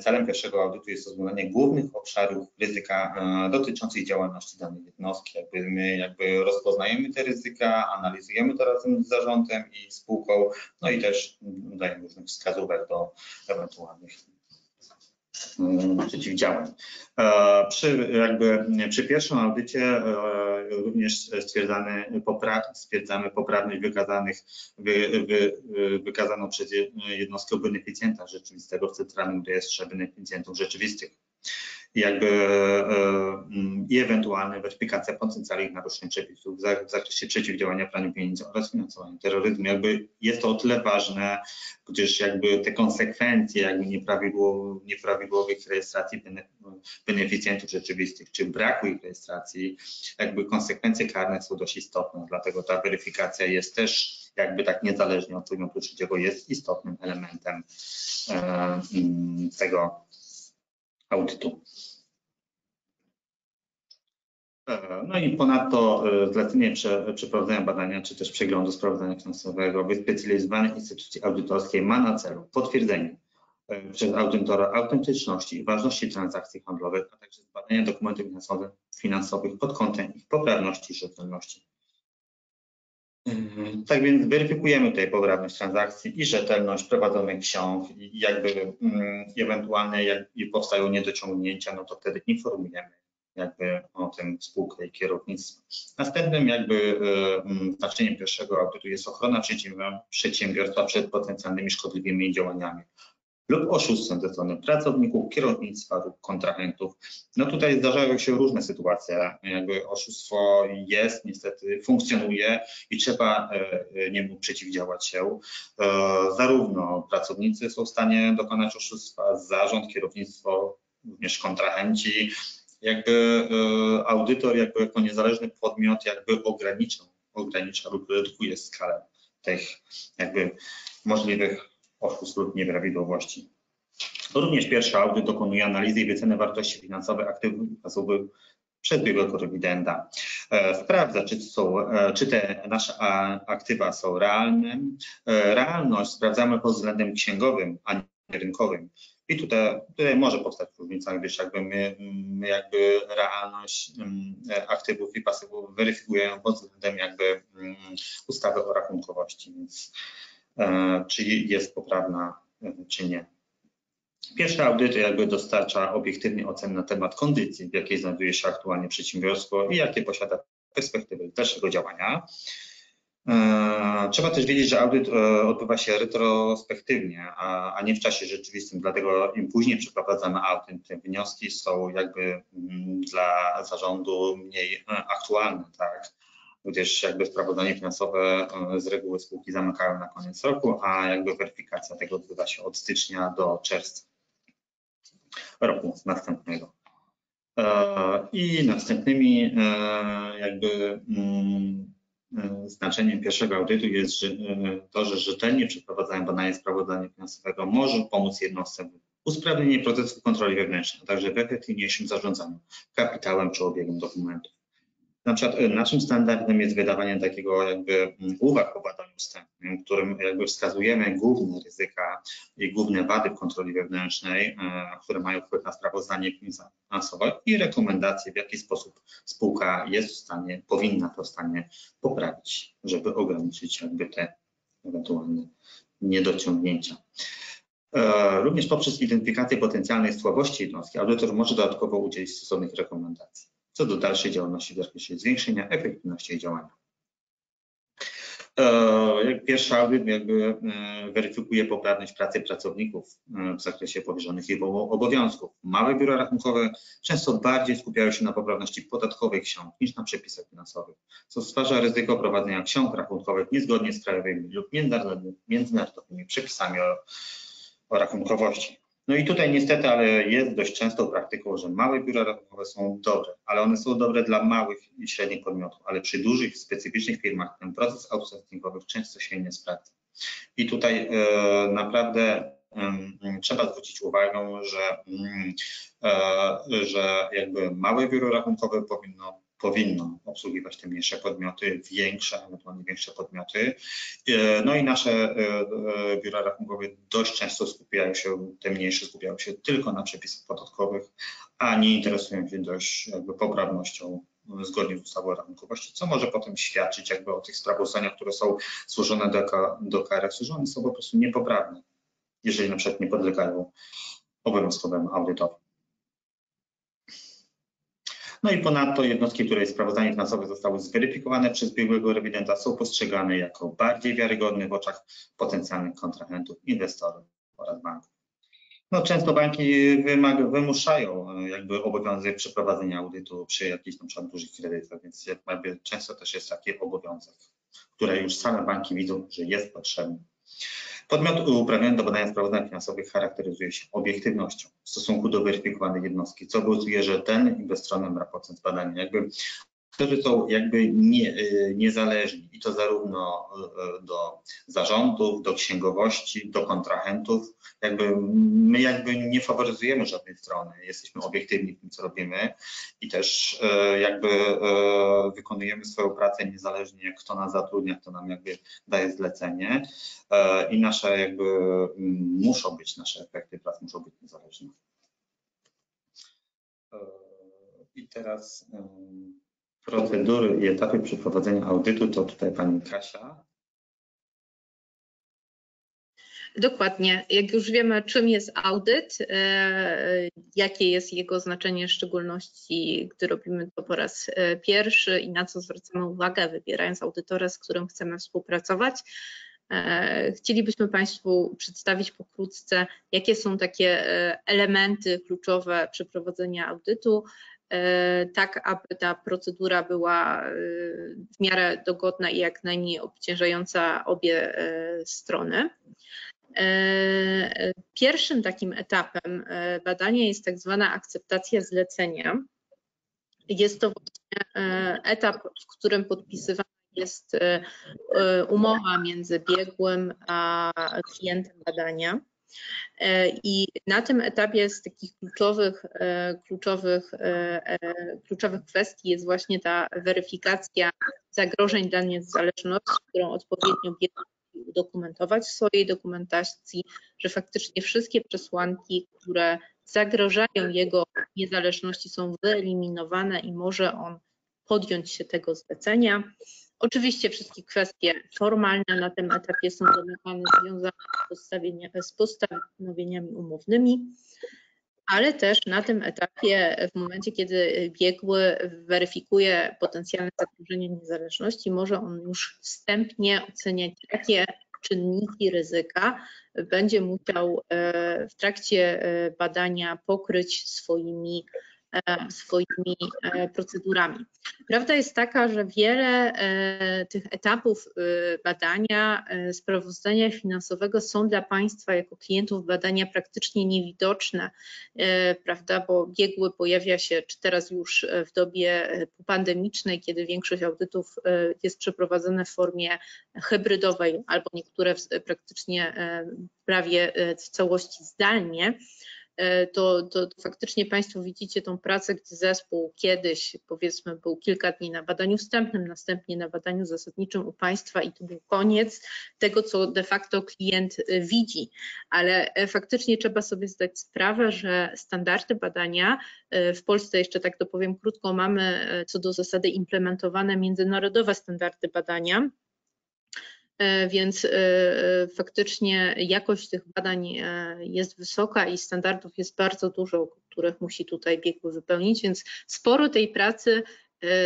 celem pierwszego audytu jest rozwiązanie głównych obszarów ryzyka dotyczących działalności danej jednostki. My rozpoznajemy te ryzyka, analizujemy to razem z zarządem i spółką, no i też dajemy różnych wskazówek do ewentualnych przeciwdziałań. Przy pierwszym audycie również stwierdzamy poprawność wykazaną przez jednostkę beneficjenta rzeczywistego w Centralnym Rejestrze Beneficjentów Rzeczywistych. i ewentualne weryfikacja potencjalnych naruszeń przepisów w zakresie przeciwdziałania praniu pieniędzy oraz finansowaniu terroryzmu. Jest to o tyle ważne, gdyż te konsekwencje nieprawidłowych rejestracji beneficjentów rzeczywistych czy braku ich rejestracji, konsekwencje karne są dość istotne, dlatego ta weryfikacja jest też tak niezależnie od tego, jest istotnym elementem tego audytu. No i ponadto zlecenie przeprowadzenia badania czy też przeglądu sprawozdania finansowego wyspecjalizowanej instytucji audytorskiej ma na celu potwierdzenie przez audytora autentyczności i ważności transakcji handlowych, a także zbadanie dokumentów finansowych pod kątem ich poprawności i rzetelności. Tak więc weryfikujemy tutaj poprawność transakcji i rzetelność prowadzonych ksiąg i ewentualnie jak powstają niedociągnięcia, no to wtedy informujemy o tym spółkę i kierownictwo. Następnym znaczeniem pierwszego audytu jest ochrona przedsiębiorstwa przed potencjalnymi szkodliwymi działaniami lub oszustwem ze strony pracowników, kierownictwa lub kontrahentów. No tutaj zdarzają się różne sytuacje, oszustwo jest, niestety funkcjonuje i trzeba niemu przeciwdziałać się. Zarówno pracownicy są w stanie dokonać oszustwa, zarząd, kierownictwo, również kontrahenci. Audytor jako niezależny podmiot ogranicza lub redukuje skalę tych możliwych oszustw lub nieprawidłowości. Również pierwszy audyt dokonuje analizy i wyceny wartości finansowej aktywów i pasywów przez biegłego rewidenta. Sprawdza, czy te nasze aktywa są realne. Realność sprawdzamy pod względem księgowym, a nie rynkowym. I tutaj może powstać różnica, gdyż my realność aktywów i pasywów weryfikujemy pod względem ustawy o rachunkowości, więc czy jest poprawna, czy nie. Pierwszy audyt dostarcza obiektywnie ocen na temat kondycji, w jakiej znajduje się aktualnie przedsiębiorstwo i jakie posiada perspektywy dalszego działania. Trzeba też wiedzieć, że audyt odbywa się retrospektywnie, a nie w czasie rzeczywistym, dlatego im później przeprowadzamy audyt, te wnioski są dla zarządu mniej aktualne, tak? Gdyż sprawozdanie finansowe z reguły spółki zamykają na koniec roku, a weryfikacja tego odbywa się od stycznia do czerwca roku następnego. I następnymi znaczeniem pierwszego audytu jest to, że rzetelnie przeprowadzane badanie sprawozdania finansowego może pomóc jednostce w usprawnieniu procesu kontroli wewnętrznej, a także w efektywniejszym zarządzaniu kapitałem czy obiegiem dokumentów. Na przykład naszym standardem jest wydawanie takiego uwag o badaniu wstępnym, którym wskazujemy główne ryzyka i główne wady w kontroli wewnętrznej, które mają wpływ na sprawozdanie finansowe i rekomendacje, w jaki sposób spółka powinna to w stanie poprawić, żeby ograniczyć te ewentualne niedociągnięcia. Również poprzez identyfikację potencjalnej słabości jednostki audytor może dodatkowo udzielić stosownych rekomendacji co do dalszej działalności w zakresie zwiększenia efektywności działania. Pierwszy audyt weryfikuje poprawność pracy pracowników w zakresie powierzonych im obowiązków. Małe biura rachunkowe często bardziej skupiają się na poprawności podatkowych ksiąg niż na przepisach finansowych, co stwarza ryzyko prowadzenia ksiąg rachunkowych niezgodnie z krajowymi lub międzynarodowymi przepisami o rachunkowości. No i tutaj niestety, ale jest dość często praktyką, że małe biura rachunkowe są dobre, ale one są dobre dla małych i średnich podmiotów, ale przy dużych, specyficznych firmach ten proces outsourcingowy często się nie sprawdza. I tutaj naprawdę trzeba zwrócić uwagę, że małe biuro rachunkowe powinno obsługiwać te mniejsze podmioty, większe, ewentualnie większe podmioty. No i nasze biura rachunkowe dość często te mniejsze skupiają się tylko na przepisach podatkowych, a nie interesują się dość poprawnością zgodnie z ustawą o rachunkowości, co może potem świadczyć o tych sprawozdaniach, które są służone do KRS-u, że one są po prostu niepoprawne, jeżeli na przykład nie podlegają obowiązkowemu audytowi. No i ponadto jednostki, której sprawozdanie finansowe zostały zweryfikowane przez biegłego rewidenta, są postrzegane jako bardziej wiarygodne w oczach potencjalnych kontrahentów, inwestorów oraz banków. No, często banki wymuszają jakby obowiązek przeprowadzenia audytu przy jakichś na przykład dużych kredytach, więc jakby często też jest taki obowiązek, który już same banki widzą, że jest potrzebny. Podmiot uprawniony do badania sprawozdań finansowych charakteryzuje się obiektywnością w stosunku do weryfikowanej jednostki, co powoduje rzetelny i bezstronny raport z badania. Jakby którzy są jakby niezależni i to zarówno do zarządów, do księgowości, do kontrahentów. Jakby my jakby nie faworyzujemy żadnej strony, jesteśmy obiektywni w tym, co robimy i też jakby wykonujemy swoją pracę niezależnie, kto nas zatrudnia, kto nam jakby daje zlecenie i nasze jakby muszą być, nasze efekty prac muszą być niezależne. I teraz procedury i etapy przeprowadzenia audytu, to tutaj pani Kasia. Dokładnie. Jak już wiemy, czym jest audyt, jakie jest jego znaczenie, w szczególności gdy robimy to po raz pierwszy i na co zwracamy uwagę, wybierając audytora, z którym chcemy współpracować. Chcielibyśmy Państwu przedstawić pokrótce, jakie są takie elementy kluczowe przeprowadzenia audytu, tak aby ta procedura była w miarę dogodna i jak najmniej obciążająca obie strony. Pierwszym takim etapem badania jest tak zwana akceptacja zlecenia. Jest to właśnie etap, w którym podpisywana jest umowa między biegłym a klientem badania. I na tym etapie z takich kluczowych kwestii jest właśnie ta weryfikacja zagrożeń dla niezależności, którą odpowiednio udokumentować w swojej dokumentacji, że faktycznie wszystkie przesłanki, które zagrażają jego niezależności, są wyeliminowane i może on podjąć się tego zlecenia. Oczywiście wszystkie kwestie formalne na tym etapie są domykane, związane z postanowieniami umownymi, ale też na tym etapie, w momencie kiedy biegły weryfikuje potencjalne zagrożenie niezależności, może on już wstępnie oceniać, jakie czynniki ryzyka będzie musiał w trakcie badania pokryć swoimi procedurami. Prawda jest taka, że wiele tych etapów badania sprawozdania finansowego są dla Państwa jako klientów badania praktycznie niewidoczne, prawda, bo biegły pojawia się, czy teraz już w dobie pandemicznej, kiedy większość audytów jest przeprowadzone w formie hybrydowej albo niektóre praktycznie prawie w całości zdalnie, to faktycznie Państwo widzicie tą pracę, gdzie zespół kiedyś, powiedzmy, był kilka dni na badaniu wstępnym, następnie na badaniu zasadniczym u Państwa i to był koniec tego, co de facto klient widzi. Ale faktycznie trzeba sobie zdać sprawę, że standardy badania w Polsce, jeszcze tak to powiem krótko, mamy co do zasady implementowane międzynarodowe standardy badania, więc faktycznie jakość tych badań jest wysoka i standardów jest bardzo dużo, których musi tutaj biegły wypełnić, więc sporo tej pracy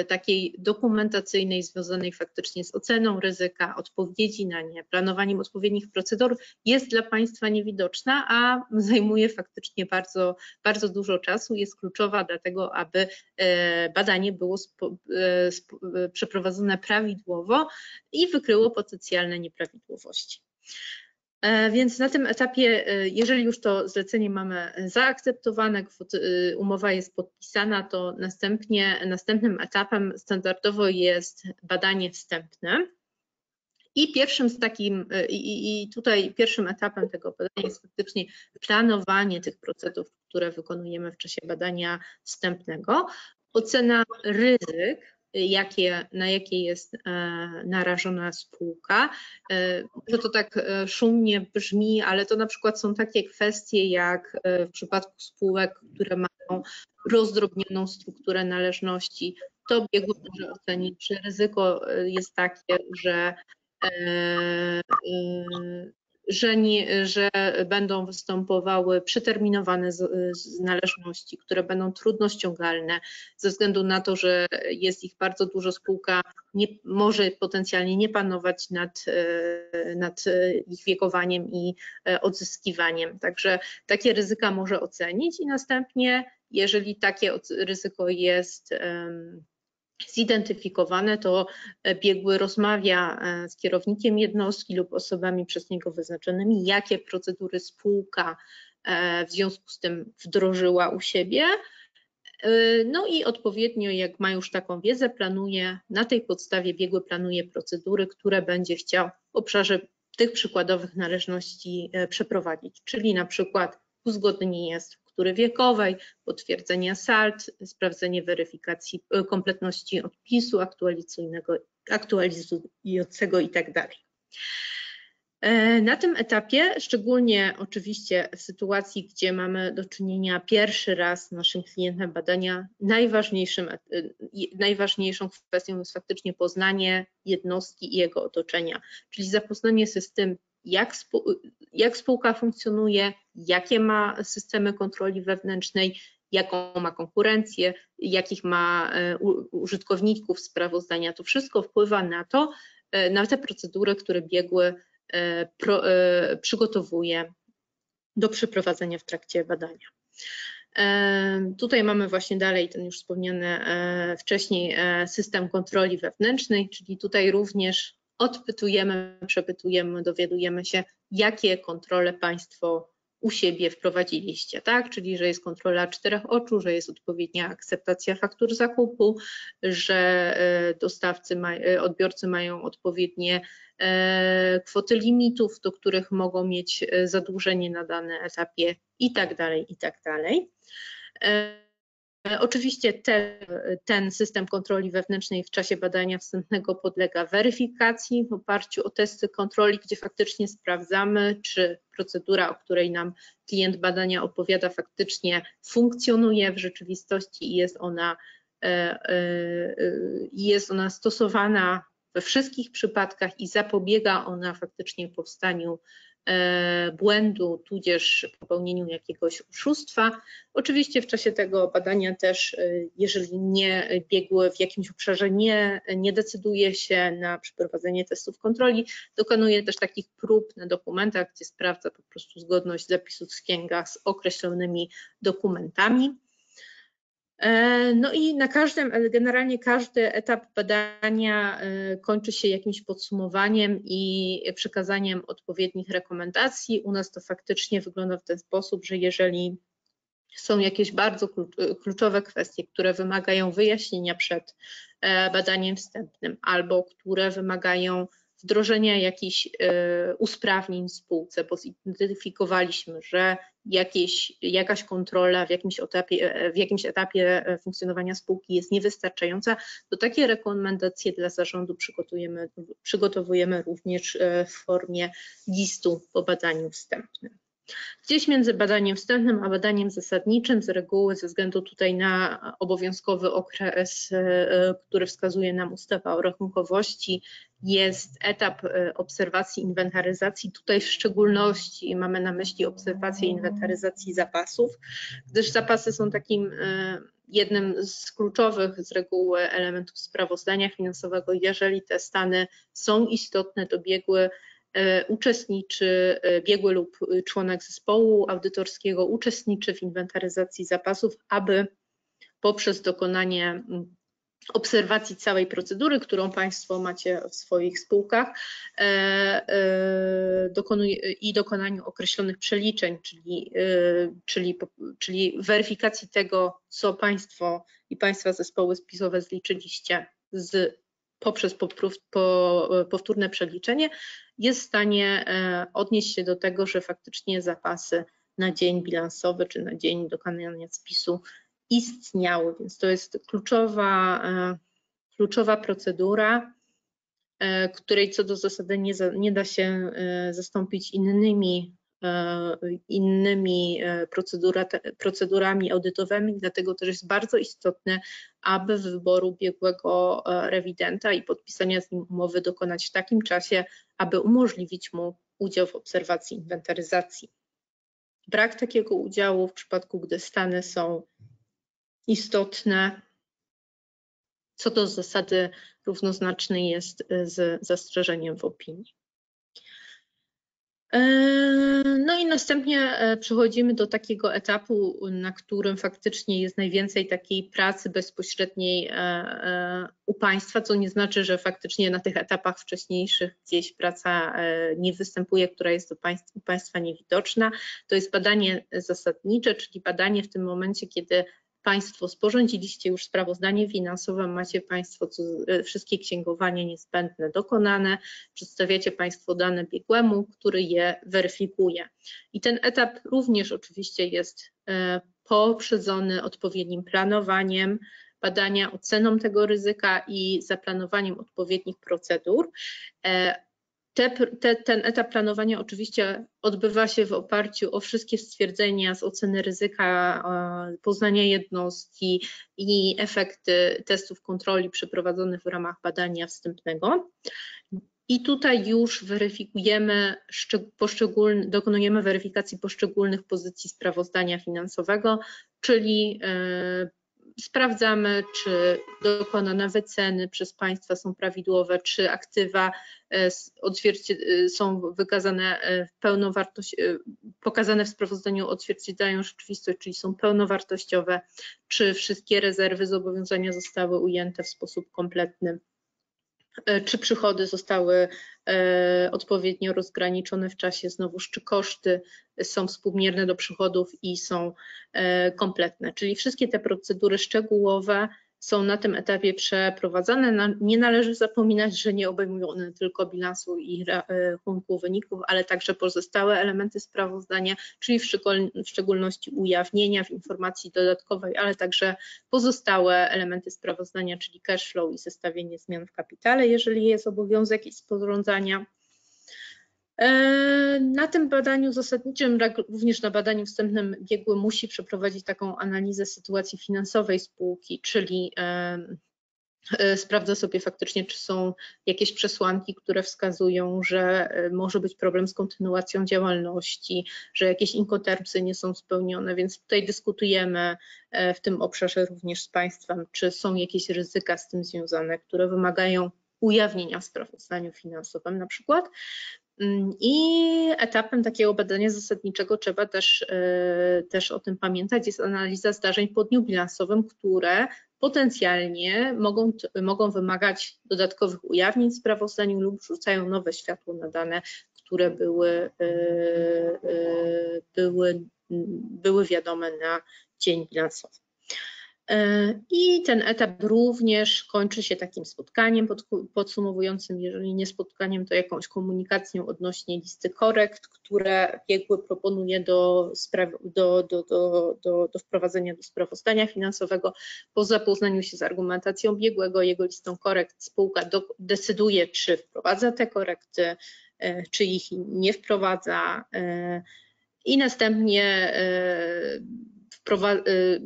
takiej dokumentacyjnej związanej faktycznie z oceną ryzyka, odpowiedzi na nie, planowaniem odpowiednich procedur jest dla Państwa niewidoczna, a zajmuje faktycznie bardzo, bardzo dużo czasu, jest kluczowa dla tego, aby badanie było przeprowadzone prawidłowo i wykryło potencjalne nieprawidłowości. Więc na tym etapie, jeżeli już to zlecenie mamy zaakceptowane, umowa jest podpisana, to następnym etapem standardowo jest badanie wstępne. Pierwszym etapem tego badania jest faktycznie planowanie tych procedur, które wykonujemy w czasie badania wstępnego, ocena ryzyk, na jakie jest narażona spółka. Może to tak szumnie brzmi, ale to na przykład są takie kwestie jak w przypadku spółek, które mają rozdrobnioną strukturę należności, to biegły może ocenić, czy ryzyko jest takie, że że będą występowały przeterminowane należności, które będą trudno ściągalne ze względu na to, że jest ich bardzo dużo, spółka może potencjalnie nie panować nad ich wiekowaniem i odzyskiwaniem. Także takie ryzyka może ocenić i następnie, jeżeli takie ryzyko jest zidentyfikowane, to biegły rozmawia z kierownikiem jednostki lub osobami przez niego wyznaczonymi, jakie procedury spółka w związku z tym wdrożyła u siebie. No i odpowiednio, jak ma już taką wiedzę, planuje, na tej podstawie biegły planuje procedury, które będzie chciał w obszarze tych przykładowych należności przeprowadzić, czyli na przykład uzgodnienie struktury wiekowej, potwierdzenie SALT, sprawdzenie weryfikacji kompletności odpisu aktualizującego itd. Na tym etapie, szczególnie oczywiście w sytuacji, gdzie mamy do czynienia pierwszy raz z naszym klientem badania, najważniejszą kwestią jest faktycznie poznanie jednostki i jego otoczenia, czyli zapoznanie się z tym, jak spółka funkcjonuje, jakie ma systemy kontroli wewnętrznej, jaką ma konkurencję, jakich ma użytkowników sprawozdania. To wszystko wpływa na te procedury, które biegły przygotowuje do przeprowadzenia w trakcie badania. Tutaj mamy właśnie dalej ten już wspomniany wcześniej system kontroli wewnętrznej, czyli tutaj również odpytujemy, przepytujemy, dowiadujemy się, jakie kontrole Państwo u siebie wprowadziliście, tak? Czyli że jest kontrola 4 oczu, że jest odpowiednia akceptacja faktur zakupu, że odbiorcy mają odpowiednie kwoty limitów, do których mogą mieć zadłużenie na danym etapie i tak dalej, i tak dalej. Oczywiście ten system kontroli wewnętrznej w czasie badania wstępnego podlega weryfikacji w oparciu o testy kontroli, gdzie faktycznie sprawdzamy, czy procedura, o której nam klient badania opowiada, faktycznie funkcjonuje w rzeczywistości i jest ona stosowana we wszystkich przypadkach i zapobiega ona faktycznie powstaniu błędu, tudzież popełnieniu jakiegoś oszustwa. Oczywiście w czasie tego badania też, jeżeli biegły w jakimś obszarze nie decyduje się na przeprowadzenie testów kontroli, dokonuje też takich prób na dokumentach, gdzie sprawdza po prostu zgodność zapisów w księgach z określonymi dokumentami. No i generalnie każdy etap badania kończy się jakimś podsumowaniem i przekazaniem odpowiednich rekomendacji. U nas to faktycznie wygląda w ten sposób, że jeżeli są jakieś bardzo kluczowe kwestie, które wymagają wyjaśnienia przed badaniem wstępnym albo które wymagają wdrożenia jakichś usprawnień w spółce, bo zidentyfikowaliśmy, że jakaś kontrola w jakimś etapie funkcjonowania spółki jest niewystarczająca, to takie rekomendacje dla zarządu przygotowujemy również w formie listu po badaniu wstępnym. Gdzieś między badaniem wstępnym a badaniem zasadniczym z reguły, ze względu tutaj na obowiązkowy okres, który wskazuje nam ustawa o rachunkowości, jest etap obserwacji, inwentaryzacji. Tutaj w szczególności mamy na myśli obserwację inwentaryzacji zapasów, gdyż zapasy są takim jednym z kluczowych z reguły elementów sprawozdania finansowego. Jeżeli te stany są istotne, to biegły lub członek zespołu audytorskiego uczestniczy w inwentaryzacji zapasów, aby poprzez dokonanie obserwacji całej procedury, którą Państwo macie w swoich spółkach i dokonaniu określonych przeliczeń, czyli weryfikacji tego, co Państwo i Państwa zespoły spisowe zliczyliście poprzez powtórne przeliczenie, jest w stanie odnieść się do tego, że faktycznie zapasy na dzień bilansowy czy na dzień dokonania spisu istniały. Więc to jest kluczowa procedura, której co do zasady nie da się zastąpić innymi procedurami audytowymi, dlatego też jest bardzo istotne, aby wyboru biegłego rewidenta i podpisania z nim umowy dokonać w takim czasie, aby umożliwić mu udział w obserwacji inwentaryzacji. Brak takiego udziału w przypadku, gdy stany są istotne, co do zasady równoznaczny jest z zastrzeżeniem w opinii. No i następnie przechodzimy do takiego etapu, na którym faktycznie jest najwięcej takiej pracy bezpośredniej u Państwa, co nie znaczy, że faktycznie na tych etapach wcześniejszych gdzieś praca nie występuje, która jest u Państwa niewidoczna. To jest badanie zasadnicze, czyli badanie w tym momencie, kiedy Państwo sporządziliście już sprawozdanie finansowe, macie Państwo wszystkie księgowanie niezbędne dokonane, przedstawiacie Państwo dane biegłemu, który je weryfikuje. I ten etap również oczywiście jest poprzedzony odpowiednim planowaniem badania, oceną tego ryzyka i zaplanowaniem odpowiednich procedur. Ten etap planowania oczywiście odbywa się w oparciu o wszystkie stwierdzenia z oceny ryzyka, poznania jednostki i efekty testów kontroli przeprowadzonych w ramach badania wstępnego. I tutaj już weryfikujemy, dokonujemy weryfikacji poszczególnych pozycji sprawozdania finansowego, czyli sprawdzamy, czy dokonane wyceny przez Państwa są prawidłowe, czy aktywa są wykazane pełnowartość, pokazane w sprawozdaniu odzwierciedlają rzeczywistość, czyli są pełnowartościowe, czy wszystkie rezerwy, zobowiązania zostały ujęte w sposób kompletny, czy przychody zostały odpowiednio rozgraniczone w czasie, znowuż, czy koszty są współmierne do przychodów i są kompletne. Czyli wszystkie te procedury szczegółowe są na tym etapie przeprowadzane. Nie należy zapominać, że nie obejmują one tylko bilansu i rachunku wyników, ale także pozostałe elementy sprawozdania, czyli w szczególności ujawnienia w informacji dodatkowej, ale także pozostałe elementy sprawozdania, czyli cash flow i zestawienie zmian w kapitale, jeżeli jest obowiązek i sporządzania. Na tym badaniu zasadniczym, również na badaniu wstępnym, biegły musi przeprowadzić taką analizę sytuacji finansowej spółki, czyli sprawdza sobie faktycznie, czy są jakieś przesłanki, które wskazują, że może być problem z kontynuacją działalności, że jakieś inkotermsy nie są spełnione, więc tutaj dyskutujemy w tym obszarze również z Państwem, czy są jakieś ryzyka z tym związane, które wymagają ujawnienia w sprawozdaniu finansowym na przykład. I etapem takiego badania zasadniczego trzeba też o tym pamiętać, jest analiza zdarzeń po dniu bilansowym, które potencjalnie mogą wymagać dodatkowych ujawnień w sprawozdaniu lub rzucają nowe światło na dane, które były wiadome na dzień bilansowy. I ten etap również kończy się takim spotkaniem podsumowującym, jeżeli nie spotkaniem, to jakąś komunikacją odnośnie listy korekt, które biegły proponuje do wprowadzenia do sprawozdania finansowego. Po zapoznaniu się z argumentacją biegłego, jego listą korekt, spółka decyduje, czy wprowadza te korekty, czy ich nie wprowadza i następnie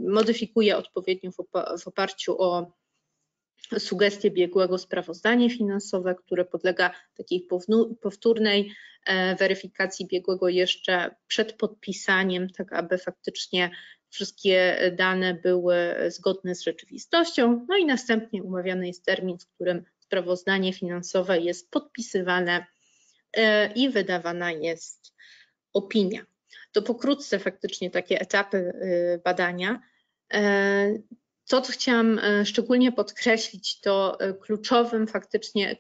modyfikuje odpowiednio w oparciu o sugestie biegłego sprawozdanie finansowe, które podlega takiej powtórnej weryfikacji biegłego jeszcze przed podpisaniem, tak aby faktycznie wszystkie dane były zgodne z rzeczywistością. No i następnie umawiany jest termin, w którym sprawozdanie finansowe jest podpisywane i wydawana jest opinia. To pokrótce faktycznie takie etapy badania. To, co chciałam szczególnie podkreślić, to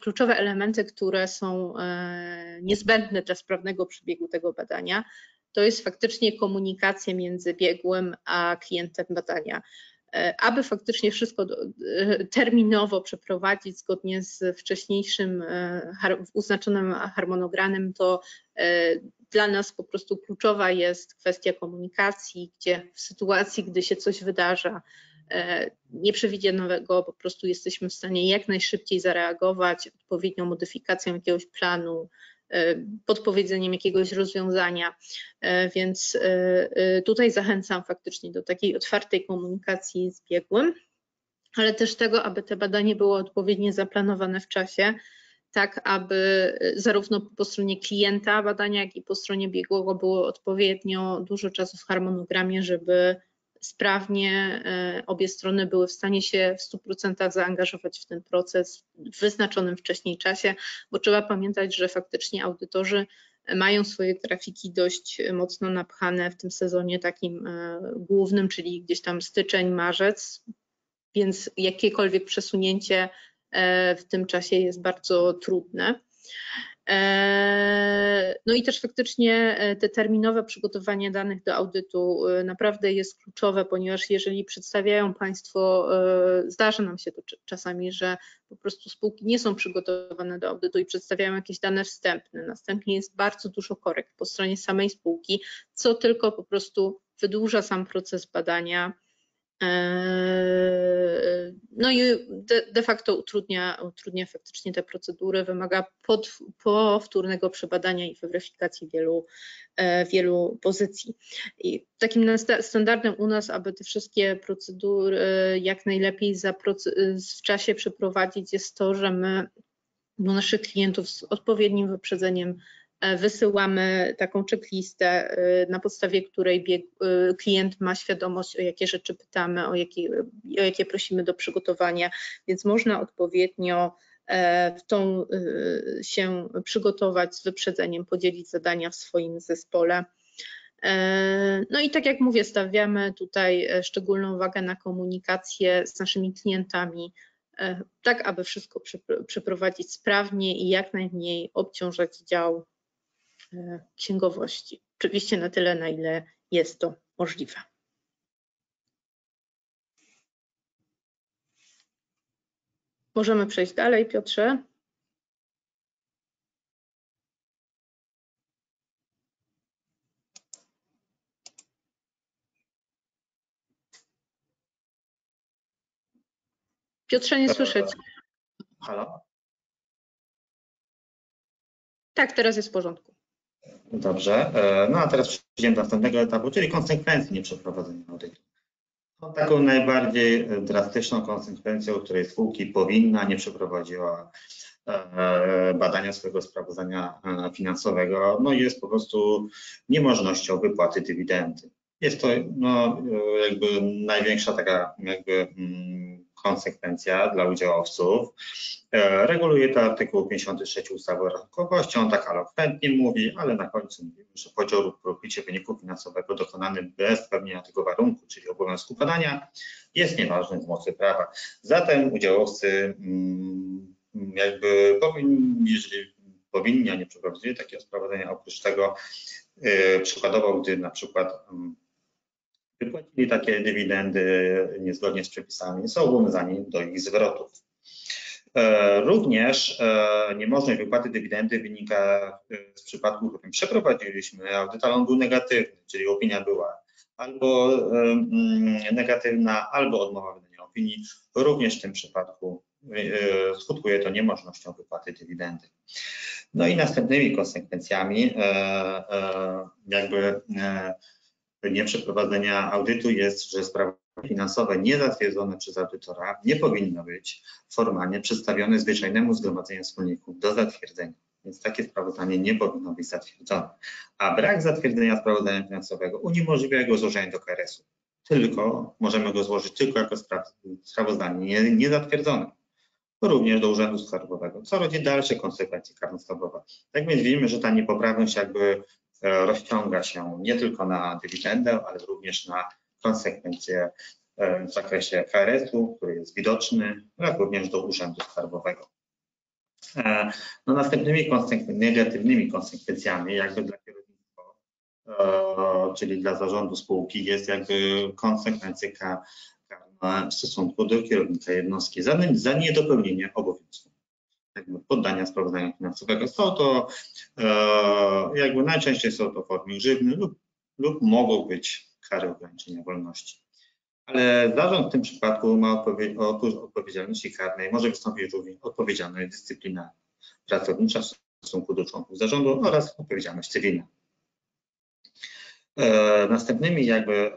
kluczowe elementy, które są niezbędne dla sprawnego przebiegu tego badania, to jest faktycznie komunikacja między biegłym a klientem badania. Aby faktycznie wszystko terminowo przeprowadzić zgodnie z wcześniejszym oznaczonym harmonogramem, to dla nas po prostu kluczowa jest kwestia komunikacji, gdzie w sytuacji, gdy się coś wydarza nieprzewidzianego, po prostu jesteśmy w stanie jak najszybciej zareagować odpowiednią modyfikacją jakiegoś planu, podpowiedzeniem jakiegoś rozwiązania, więc tutaj zachęcam faktycznie do takiej otwartej komunikacji z biegłym, ale też tego, aby to badanie było odpowiednio zaplanowane w czasie, tak aby zarówno po stronie klienta badania, jak i po stronie biegłego było odpowiednio dużo czasu w harmonogramie, żeby sprawnie obie strony były w stanie się w 100% zaangażować w ten proces w wyznaczonym wcześniej czasie, bo trzeba pamiętać, że faktycznie audytorzy mają swoje grafiki dość mocno napchane w tym sezonie takim głównym, czyli gdzieś tam styczeń, marzec, więc jakiekolwiek przesunięcie w tym czasie jest bardzo trudne. No i też faktycznie te terminowe przygotowanie danych do audytu naprawdę jest kluczowe, ponieważ jeżeli przedstawiają Państwo, zdarza nam się to czasami, że po prostu spółki nie są przygotowane do audytu i przedstawiają jakieś dane wstępne, następnie jest bardzo dużo korekt po stronie samej spółki, co tylko po prostu wydłuża sam proces badania, no i de facto utrudnia faktycznie te procedury, wymaga powtórnego przebadania i weryfikacji wielu pozycji. I takim standardem u nas, aby te wszystkie procedury jak najlepiej w czasie przeprowadzić, jest to, że my do naszych klientów z odpowiednim wyprzedzeniem wysyłamy taką checklistę, na podstawie której klient ma świadomość, o jakie rzeczy pytamy, o jakie prosimy do przygotowania, więc można odpowiednio się przygotować z wyprzedzeniem, podzielić zadania w swoim zespole. No i tak jak mówię, stawiamy tutaj szczególną uwagę na komunikację z naszymi klientami, tak aby wszystko przeprowadzić sprawnie i jak najmniej obciążać dział księgowości. Oczywiście na tyle, na ile jest to możliwe. Możemy przejść dalej, Piotrze. Piotrze, nie słyszę cię. Halo? Tak, teraz jest w porządku. Dobrze, no a teraz przejdziemy do następnego etapu, czyli konsekwencji nieprzeprowadzenia audytu. To taką najbardziej drastyczną konsekwencją, której spółki powinna, nie przeprowadziła badania swojego sprawozdania finansowego, no jest po prostu niemożnością wypłaty dywidendy. Jest to no, jakby największa taka jakby konsekwencja dla udziałowców. Reguluje to artykuł 56 ustawy o rachunkowości, on tak elokwentnie mówi, ale na końcu mówimy, że podział lub proficie wyniku finansowego dokonany bez spełnienia tego warunku, czyli obowiązku badania, jest nieważny z mocy prawa. Zatem udziałowcy jakby powinni, jeżeli powinni, a nie przeprowadzili takiego sprawozdania, oprócz tego przykładowo, gdy na przykład wypłacili takie dywidendy niezgodnie z przepisami, są obowiązani do ich zwrotów. Również niemożność wypłaty dywidendy wynika z przypadku, w którym przeprowadziliśmy audyt, ale on był negatywny, czyli opinia była albo negatywna, albo odmowa wydania opinii. Również w tym przypadku skutkuje to niemożnością wypłaty dywidendy. No i następnymi konsekwencjami jakby nieprzeprowadzenia audytu jest, że sprawy finansowe niezatwierdzone przez audytora nie powinno być formalnie przedstawione zwyczajnemu zgromadzeniu wspólników do zatwierdzenia, więc takie sprawozdanie nie powinno być zatwierdzone, a brak zatwierdzenia sprawozdania finansowego uniemożliwia jego złożenie do KRS-u. Tylko możemy go złożyć tylko jako sprawozdanie niezatwierdzone, również do Urzędu Skarbowego, co rodzi dalsze konsekwencje karno-skarbowe. Tak więc widzimy, że ta niepoprawność jakby rozciąga się nie tylko na dywidendę, ale również na konsekwencje w zakresie KRS-u, który jest widoczny, jak również do Urzędu Skarbowego. No, następnymi negatywnymi konsekwencjami jakby dla kierownictwa, czyli dla zarządu spółki, jest jakby konsekwencje karne w stosunku do kierownika jednostki za niedopełnienie obowiązku poddania sprawozdania finansowego. Są to jakby najczęściej są to formy grzywny lub mogą być kary ograniczenia wolności. Ale zarząd w tym przypadku ma oprócz odpowiedzialności karnej może wystąpić również odpowiedzialność dyscyplinarna pracownicza w stosunku do członków zarządu oraz odpowiedzialność cywilna. Następnymi jakby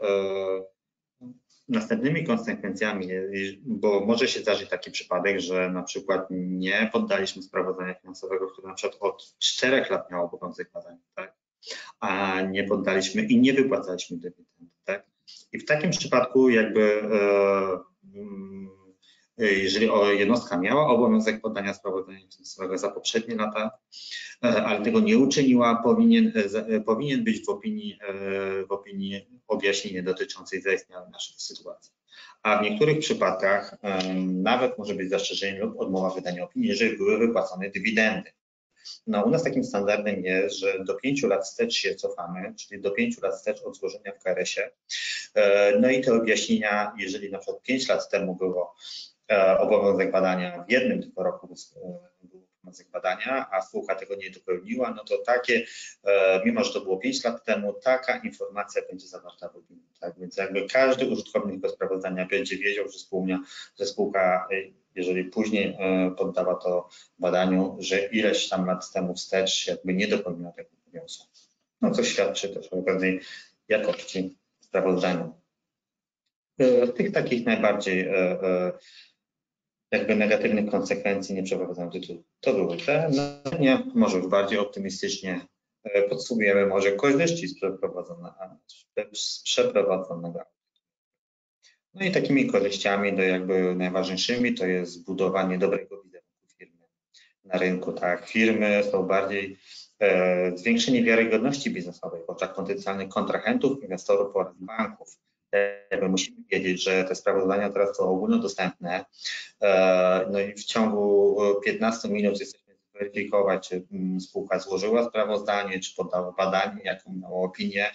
następnymi konsekwencjami, bo może się zdarzyć taki przypadek, że na przykład nie poddaliśmy sprawozdania finansowego, które na przykład od 4 lat miało obowiązek badania, tak? A nie poddaliśmy i nie wypłacaliśmy dywidendy, tak? I w takim przypadku jakby jeżeli jednostka miała obowiązek poddania sprawozdania finansowego za poprzednie lata, ale tego nie uczyniła, powinien być w opinii objaśnienie dotyczące zaistniałej naszej sytuacji. A w niektórych przypadkach nawet może być zastrzeżenie lub odmowa wydania opinii, jeżeli były wypłacone dywidendy. No, u nas takim standardem jest, że do 5 lat wstecz się cofamy, czyli do 5 lat wstecz od złożenia w KRS-ie. No i te objaśnienia, jeżeli na przykład 5 lat temu było obowiązek badania, w jednym tylko roku był obowiązek badania, a spółka tego nie dopełniła, no to takie, mimo że to było 5 lat temu, taka informacja będzie zawarta w opinii. Tak więc jakby każdy użytkownik bez sprawozdania będzie wiedział, że spółka, jeżeli później poddawa to badaniu, że ileś tam lat temu wstecz jakby nie dopełniła tego obowiązku. No co świadczy też o pewnej jakości sprawozdania. Tych takich najbardziej jakby negatywnych konsekwencji nie przeprowadzam tytułu. To były te. No, nie, może bardziej optymistycznie podsumujemy może korzyści z przeprowadzonego. No i takimi korzyściami do jakby najważniejszymi to jest zbudowanie dobrego wizerunku firmy na rynku. Tak, firmy są bardziej zwiększenie wiarygodności biznesowej w oczach potencjalnych kontrahentów, inwestorów oraz banków. Musimy wiedzieć, że te sprawozdania teraz są ogólnodostępne, no i w ciągu 15 minut jesteśmy zweryfikować, czy spółka złożyła sprawozdanie, czy poddała badanie, jaką miała opinię.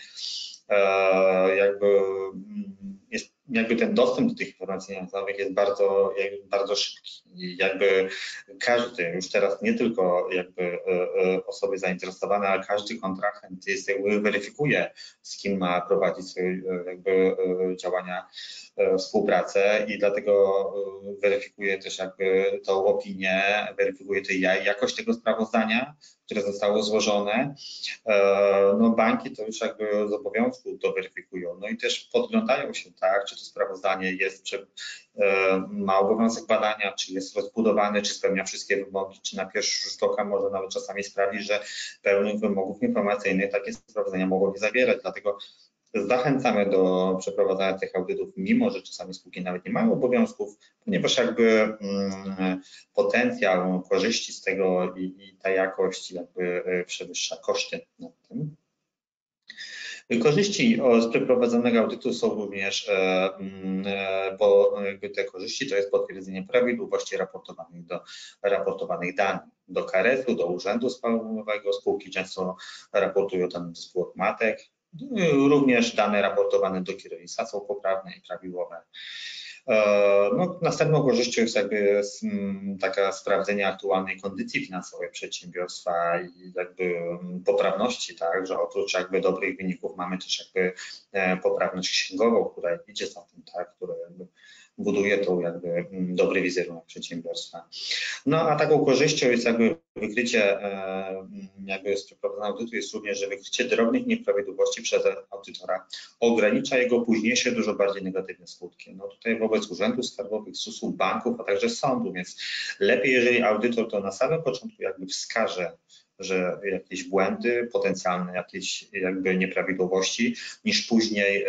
Jakby ten dostęp do tych informacji finansowych jest bardzo szybki. Jakby każdy, już teraz nie tylko jakby osoby zainteresowane, ale każdy kontrahent jest, jakby weryfikuje, z kim ma prowadzić jakby działania, współpracę i dlatego weryfikuje też jakby tą opinię, weryfikuje to jakość tego sprawozdania, które zostało złożone. No banki to już jakby z obowiązku to weryfikują. No i też podglądają się, tak, czy to sprawozdanie jest, czy ma obowiązek badania, czy jest rozbudowane, czy spełnia wszystkie wymogi, czy na pierwszy rzut oka może nawet czasami sprawi, że pełnych wymogów informacyjnych takie sprawozdania mogą nie zawierać. Dlatego zachęcamy do przeprowadzania tych audytów, mimo że czasami spółki nawet nie mają obowiązków, ponieważ jakby potencjał korzyści z tego i ta jakość jakby przewyższa koszty nad tym. Korzyści z przeprowadzonego audytu są również, bo jakby te korzyści to jest potwierdzenie prawidłowości raportowanych danych do KRS-u, do urzędu skarbowego. Spółki często raportują dane do spółek matek. Również dane raportowane do kierownictwa są poprawne i prawidłowe. No, następną korzyścią jest jakby taka sprawdzenie aktualnej kondycji finansowej przedsiębiorstwa i jakby poprawności, tak, że oprócz jakby dobrych wyników mamy też jakby poprawność księgową, która idzie za tym, tak, która jakby buduje to jakby dobry wizerunek przedsiębiorstwa. No a taką korzyścią jest jakby wykrycie, jakby z przeprowadzenia audytu jest również, że wykrycie drobnych nieprawidłowości przez audytora ogranicza jego późniejsze dużo bardziej negatywne skutki. No tutaj wobec urzędów skarbowych, SUS-u, banków, a także sądu, więc lepiej, jeżeli audytor to na samym początku jakby wskaże, że jakieś błędy, potencjalne jakieś jakby nieprawidłowości, niż później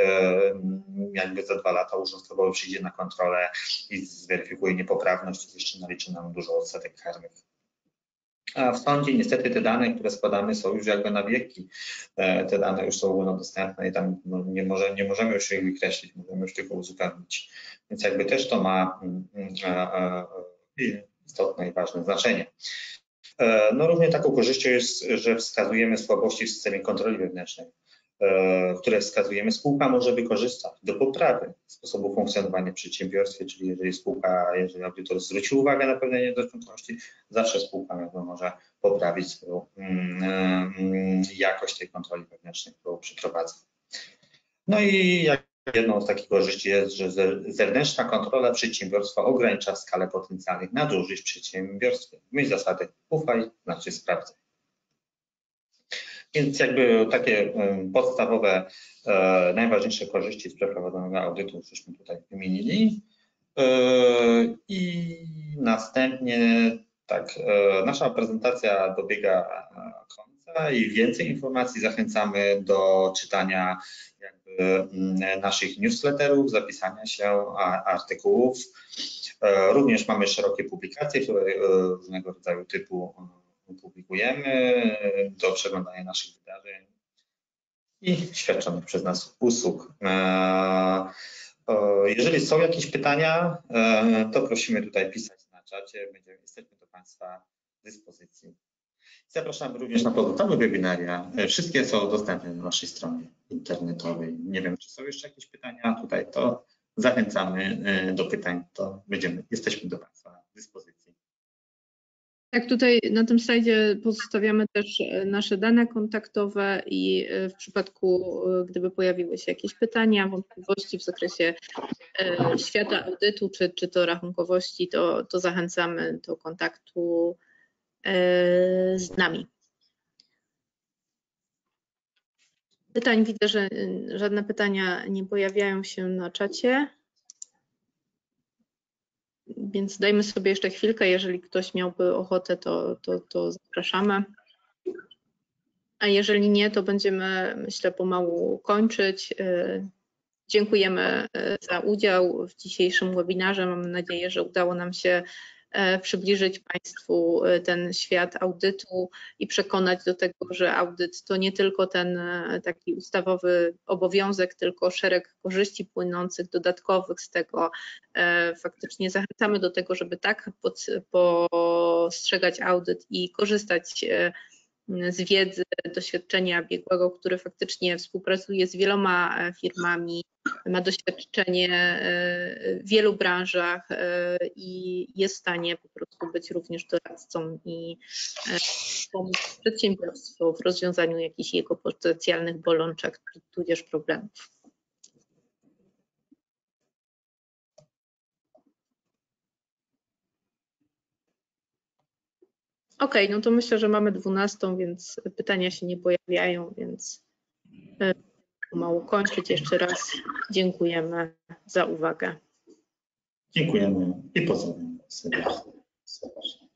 jakby za 2 lata urząd skarbowy przyjdzie na kontrolę i zweryfikuje niepoprawność i jeszcze naliczy nam dużo odsetek karnych. A w sądzie niestety te dane, które składamy, są już jakby na wieki. Te dane już są ogólnodostępne i tam nie możemy już ich wykreślić, możemy już tylko uzupełnić. Więc jakby też to ma istotne i ważne znaczenie. No również taką korzyścią jest, że wskazujemy słabości w systemie kontroli wewnętrznej, które wskazujemy, spółka może wykorzystać do poprawy sposobu funkcjonowania w przedsiębiorstwie, czyli jeżeli audytor zwrócił uwagę na pewne niedoskonałości, zawsze spółka może poprawić swoją jakość tej kontroli wewnętrznej, którą przeprowadza. No i jedną z takich korzyści jest, że zewnętrzna kontrola przedsiębiorstwa ogranicza skalę potencjalnych nadużyć w przedsiębiorstwie. W myśl zasady ufaj, znaczy sprawdzaj. Więc jakby takie podstawowe, najważniejsze korzyści z przeprowadzonego audytu żeśmy tutaj wymienili. I następnie tak, nasza prezentacja dobiega końca i więcej informacji zachęcamy do czytania jakby naszych newsletterów, zapisania się, artykułów. Również mamy szerokie publikacje, które różnego rodzaju typu publikujemy do przeglądania naszych wydarzeń i świadczonych przez nas usług. Jeżeli są jakieś pytania, to prosimy tutaj pisać na czacie, jesteśmy do Państwa dyspozycji. Zapraszam również na pozostałe webinaria, wszystkie są dostępne na naszej stronie internetowej. Nie wiem, czy są jeszcze jakieś pytania tutaj, to zachęcamy do pytań, to jesteśmy do Państwa dyspozycji. Tak, tutaj na tym slajdzie pozostawiamy też nasze dane kontaktowe i w przypadku, gdyby pojawiły się jakieś pytania, wątpliwości w zakresie świata audytu, czy to rachunkowości, to zachęcamy do kontaktu z nami. Pytań widzę, że żadne pytania nie pojawiają się na czacie. Więc dajmy sobie jeszcze chwilkę, jeżeli ktoś miałby ochotę, to zapraszamy. A jeżeli nie, to będziemy, myślę, pomału kończyć. Dziękujemy za udział w dzisiejszym webinarze. Mam nadzieję, że udało nam się przybliżyć Państwu ten świat audytu i przekonać do tego, że audyt to nie tylko ten taki ustawowy obowiązek, tylko szereg korzyści płynących, dodatkowych z tego. Faktycznie zachęcamy do tego, żeby tak postrzegać audyt i korzystać z wiedzy, doświadczenia biegłego, który faktycznie współpracuje z wieloma firmami, ma doświadczenie w wielu branżach i jest w stanie po prostu być również doradcą i pomóc przedsiębiorstwu w rozwiązaniu jakichś jego potencjalnych bolączek, tudzież problemów. OK, no to myślę, że mamy 12, więc pytania się nie pojawiają, więc pomału kończyć. Jeszcze raz dziękujemy za uwagę. Dziękujemy i pozdrawiam serdecznie.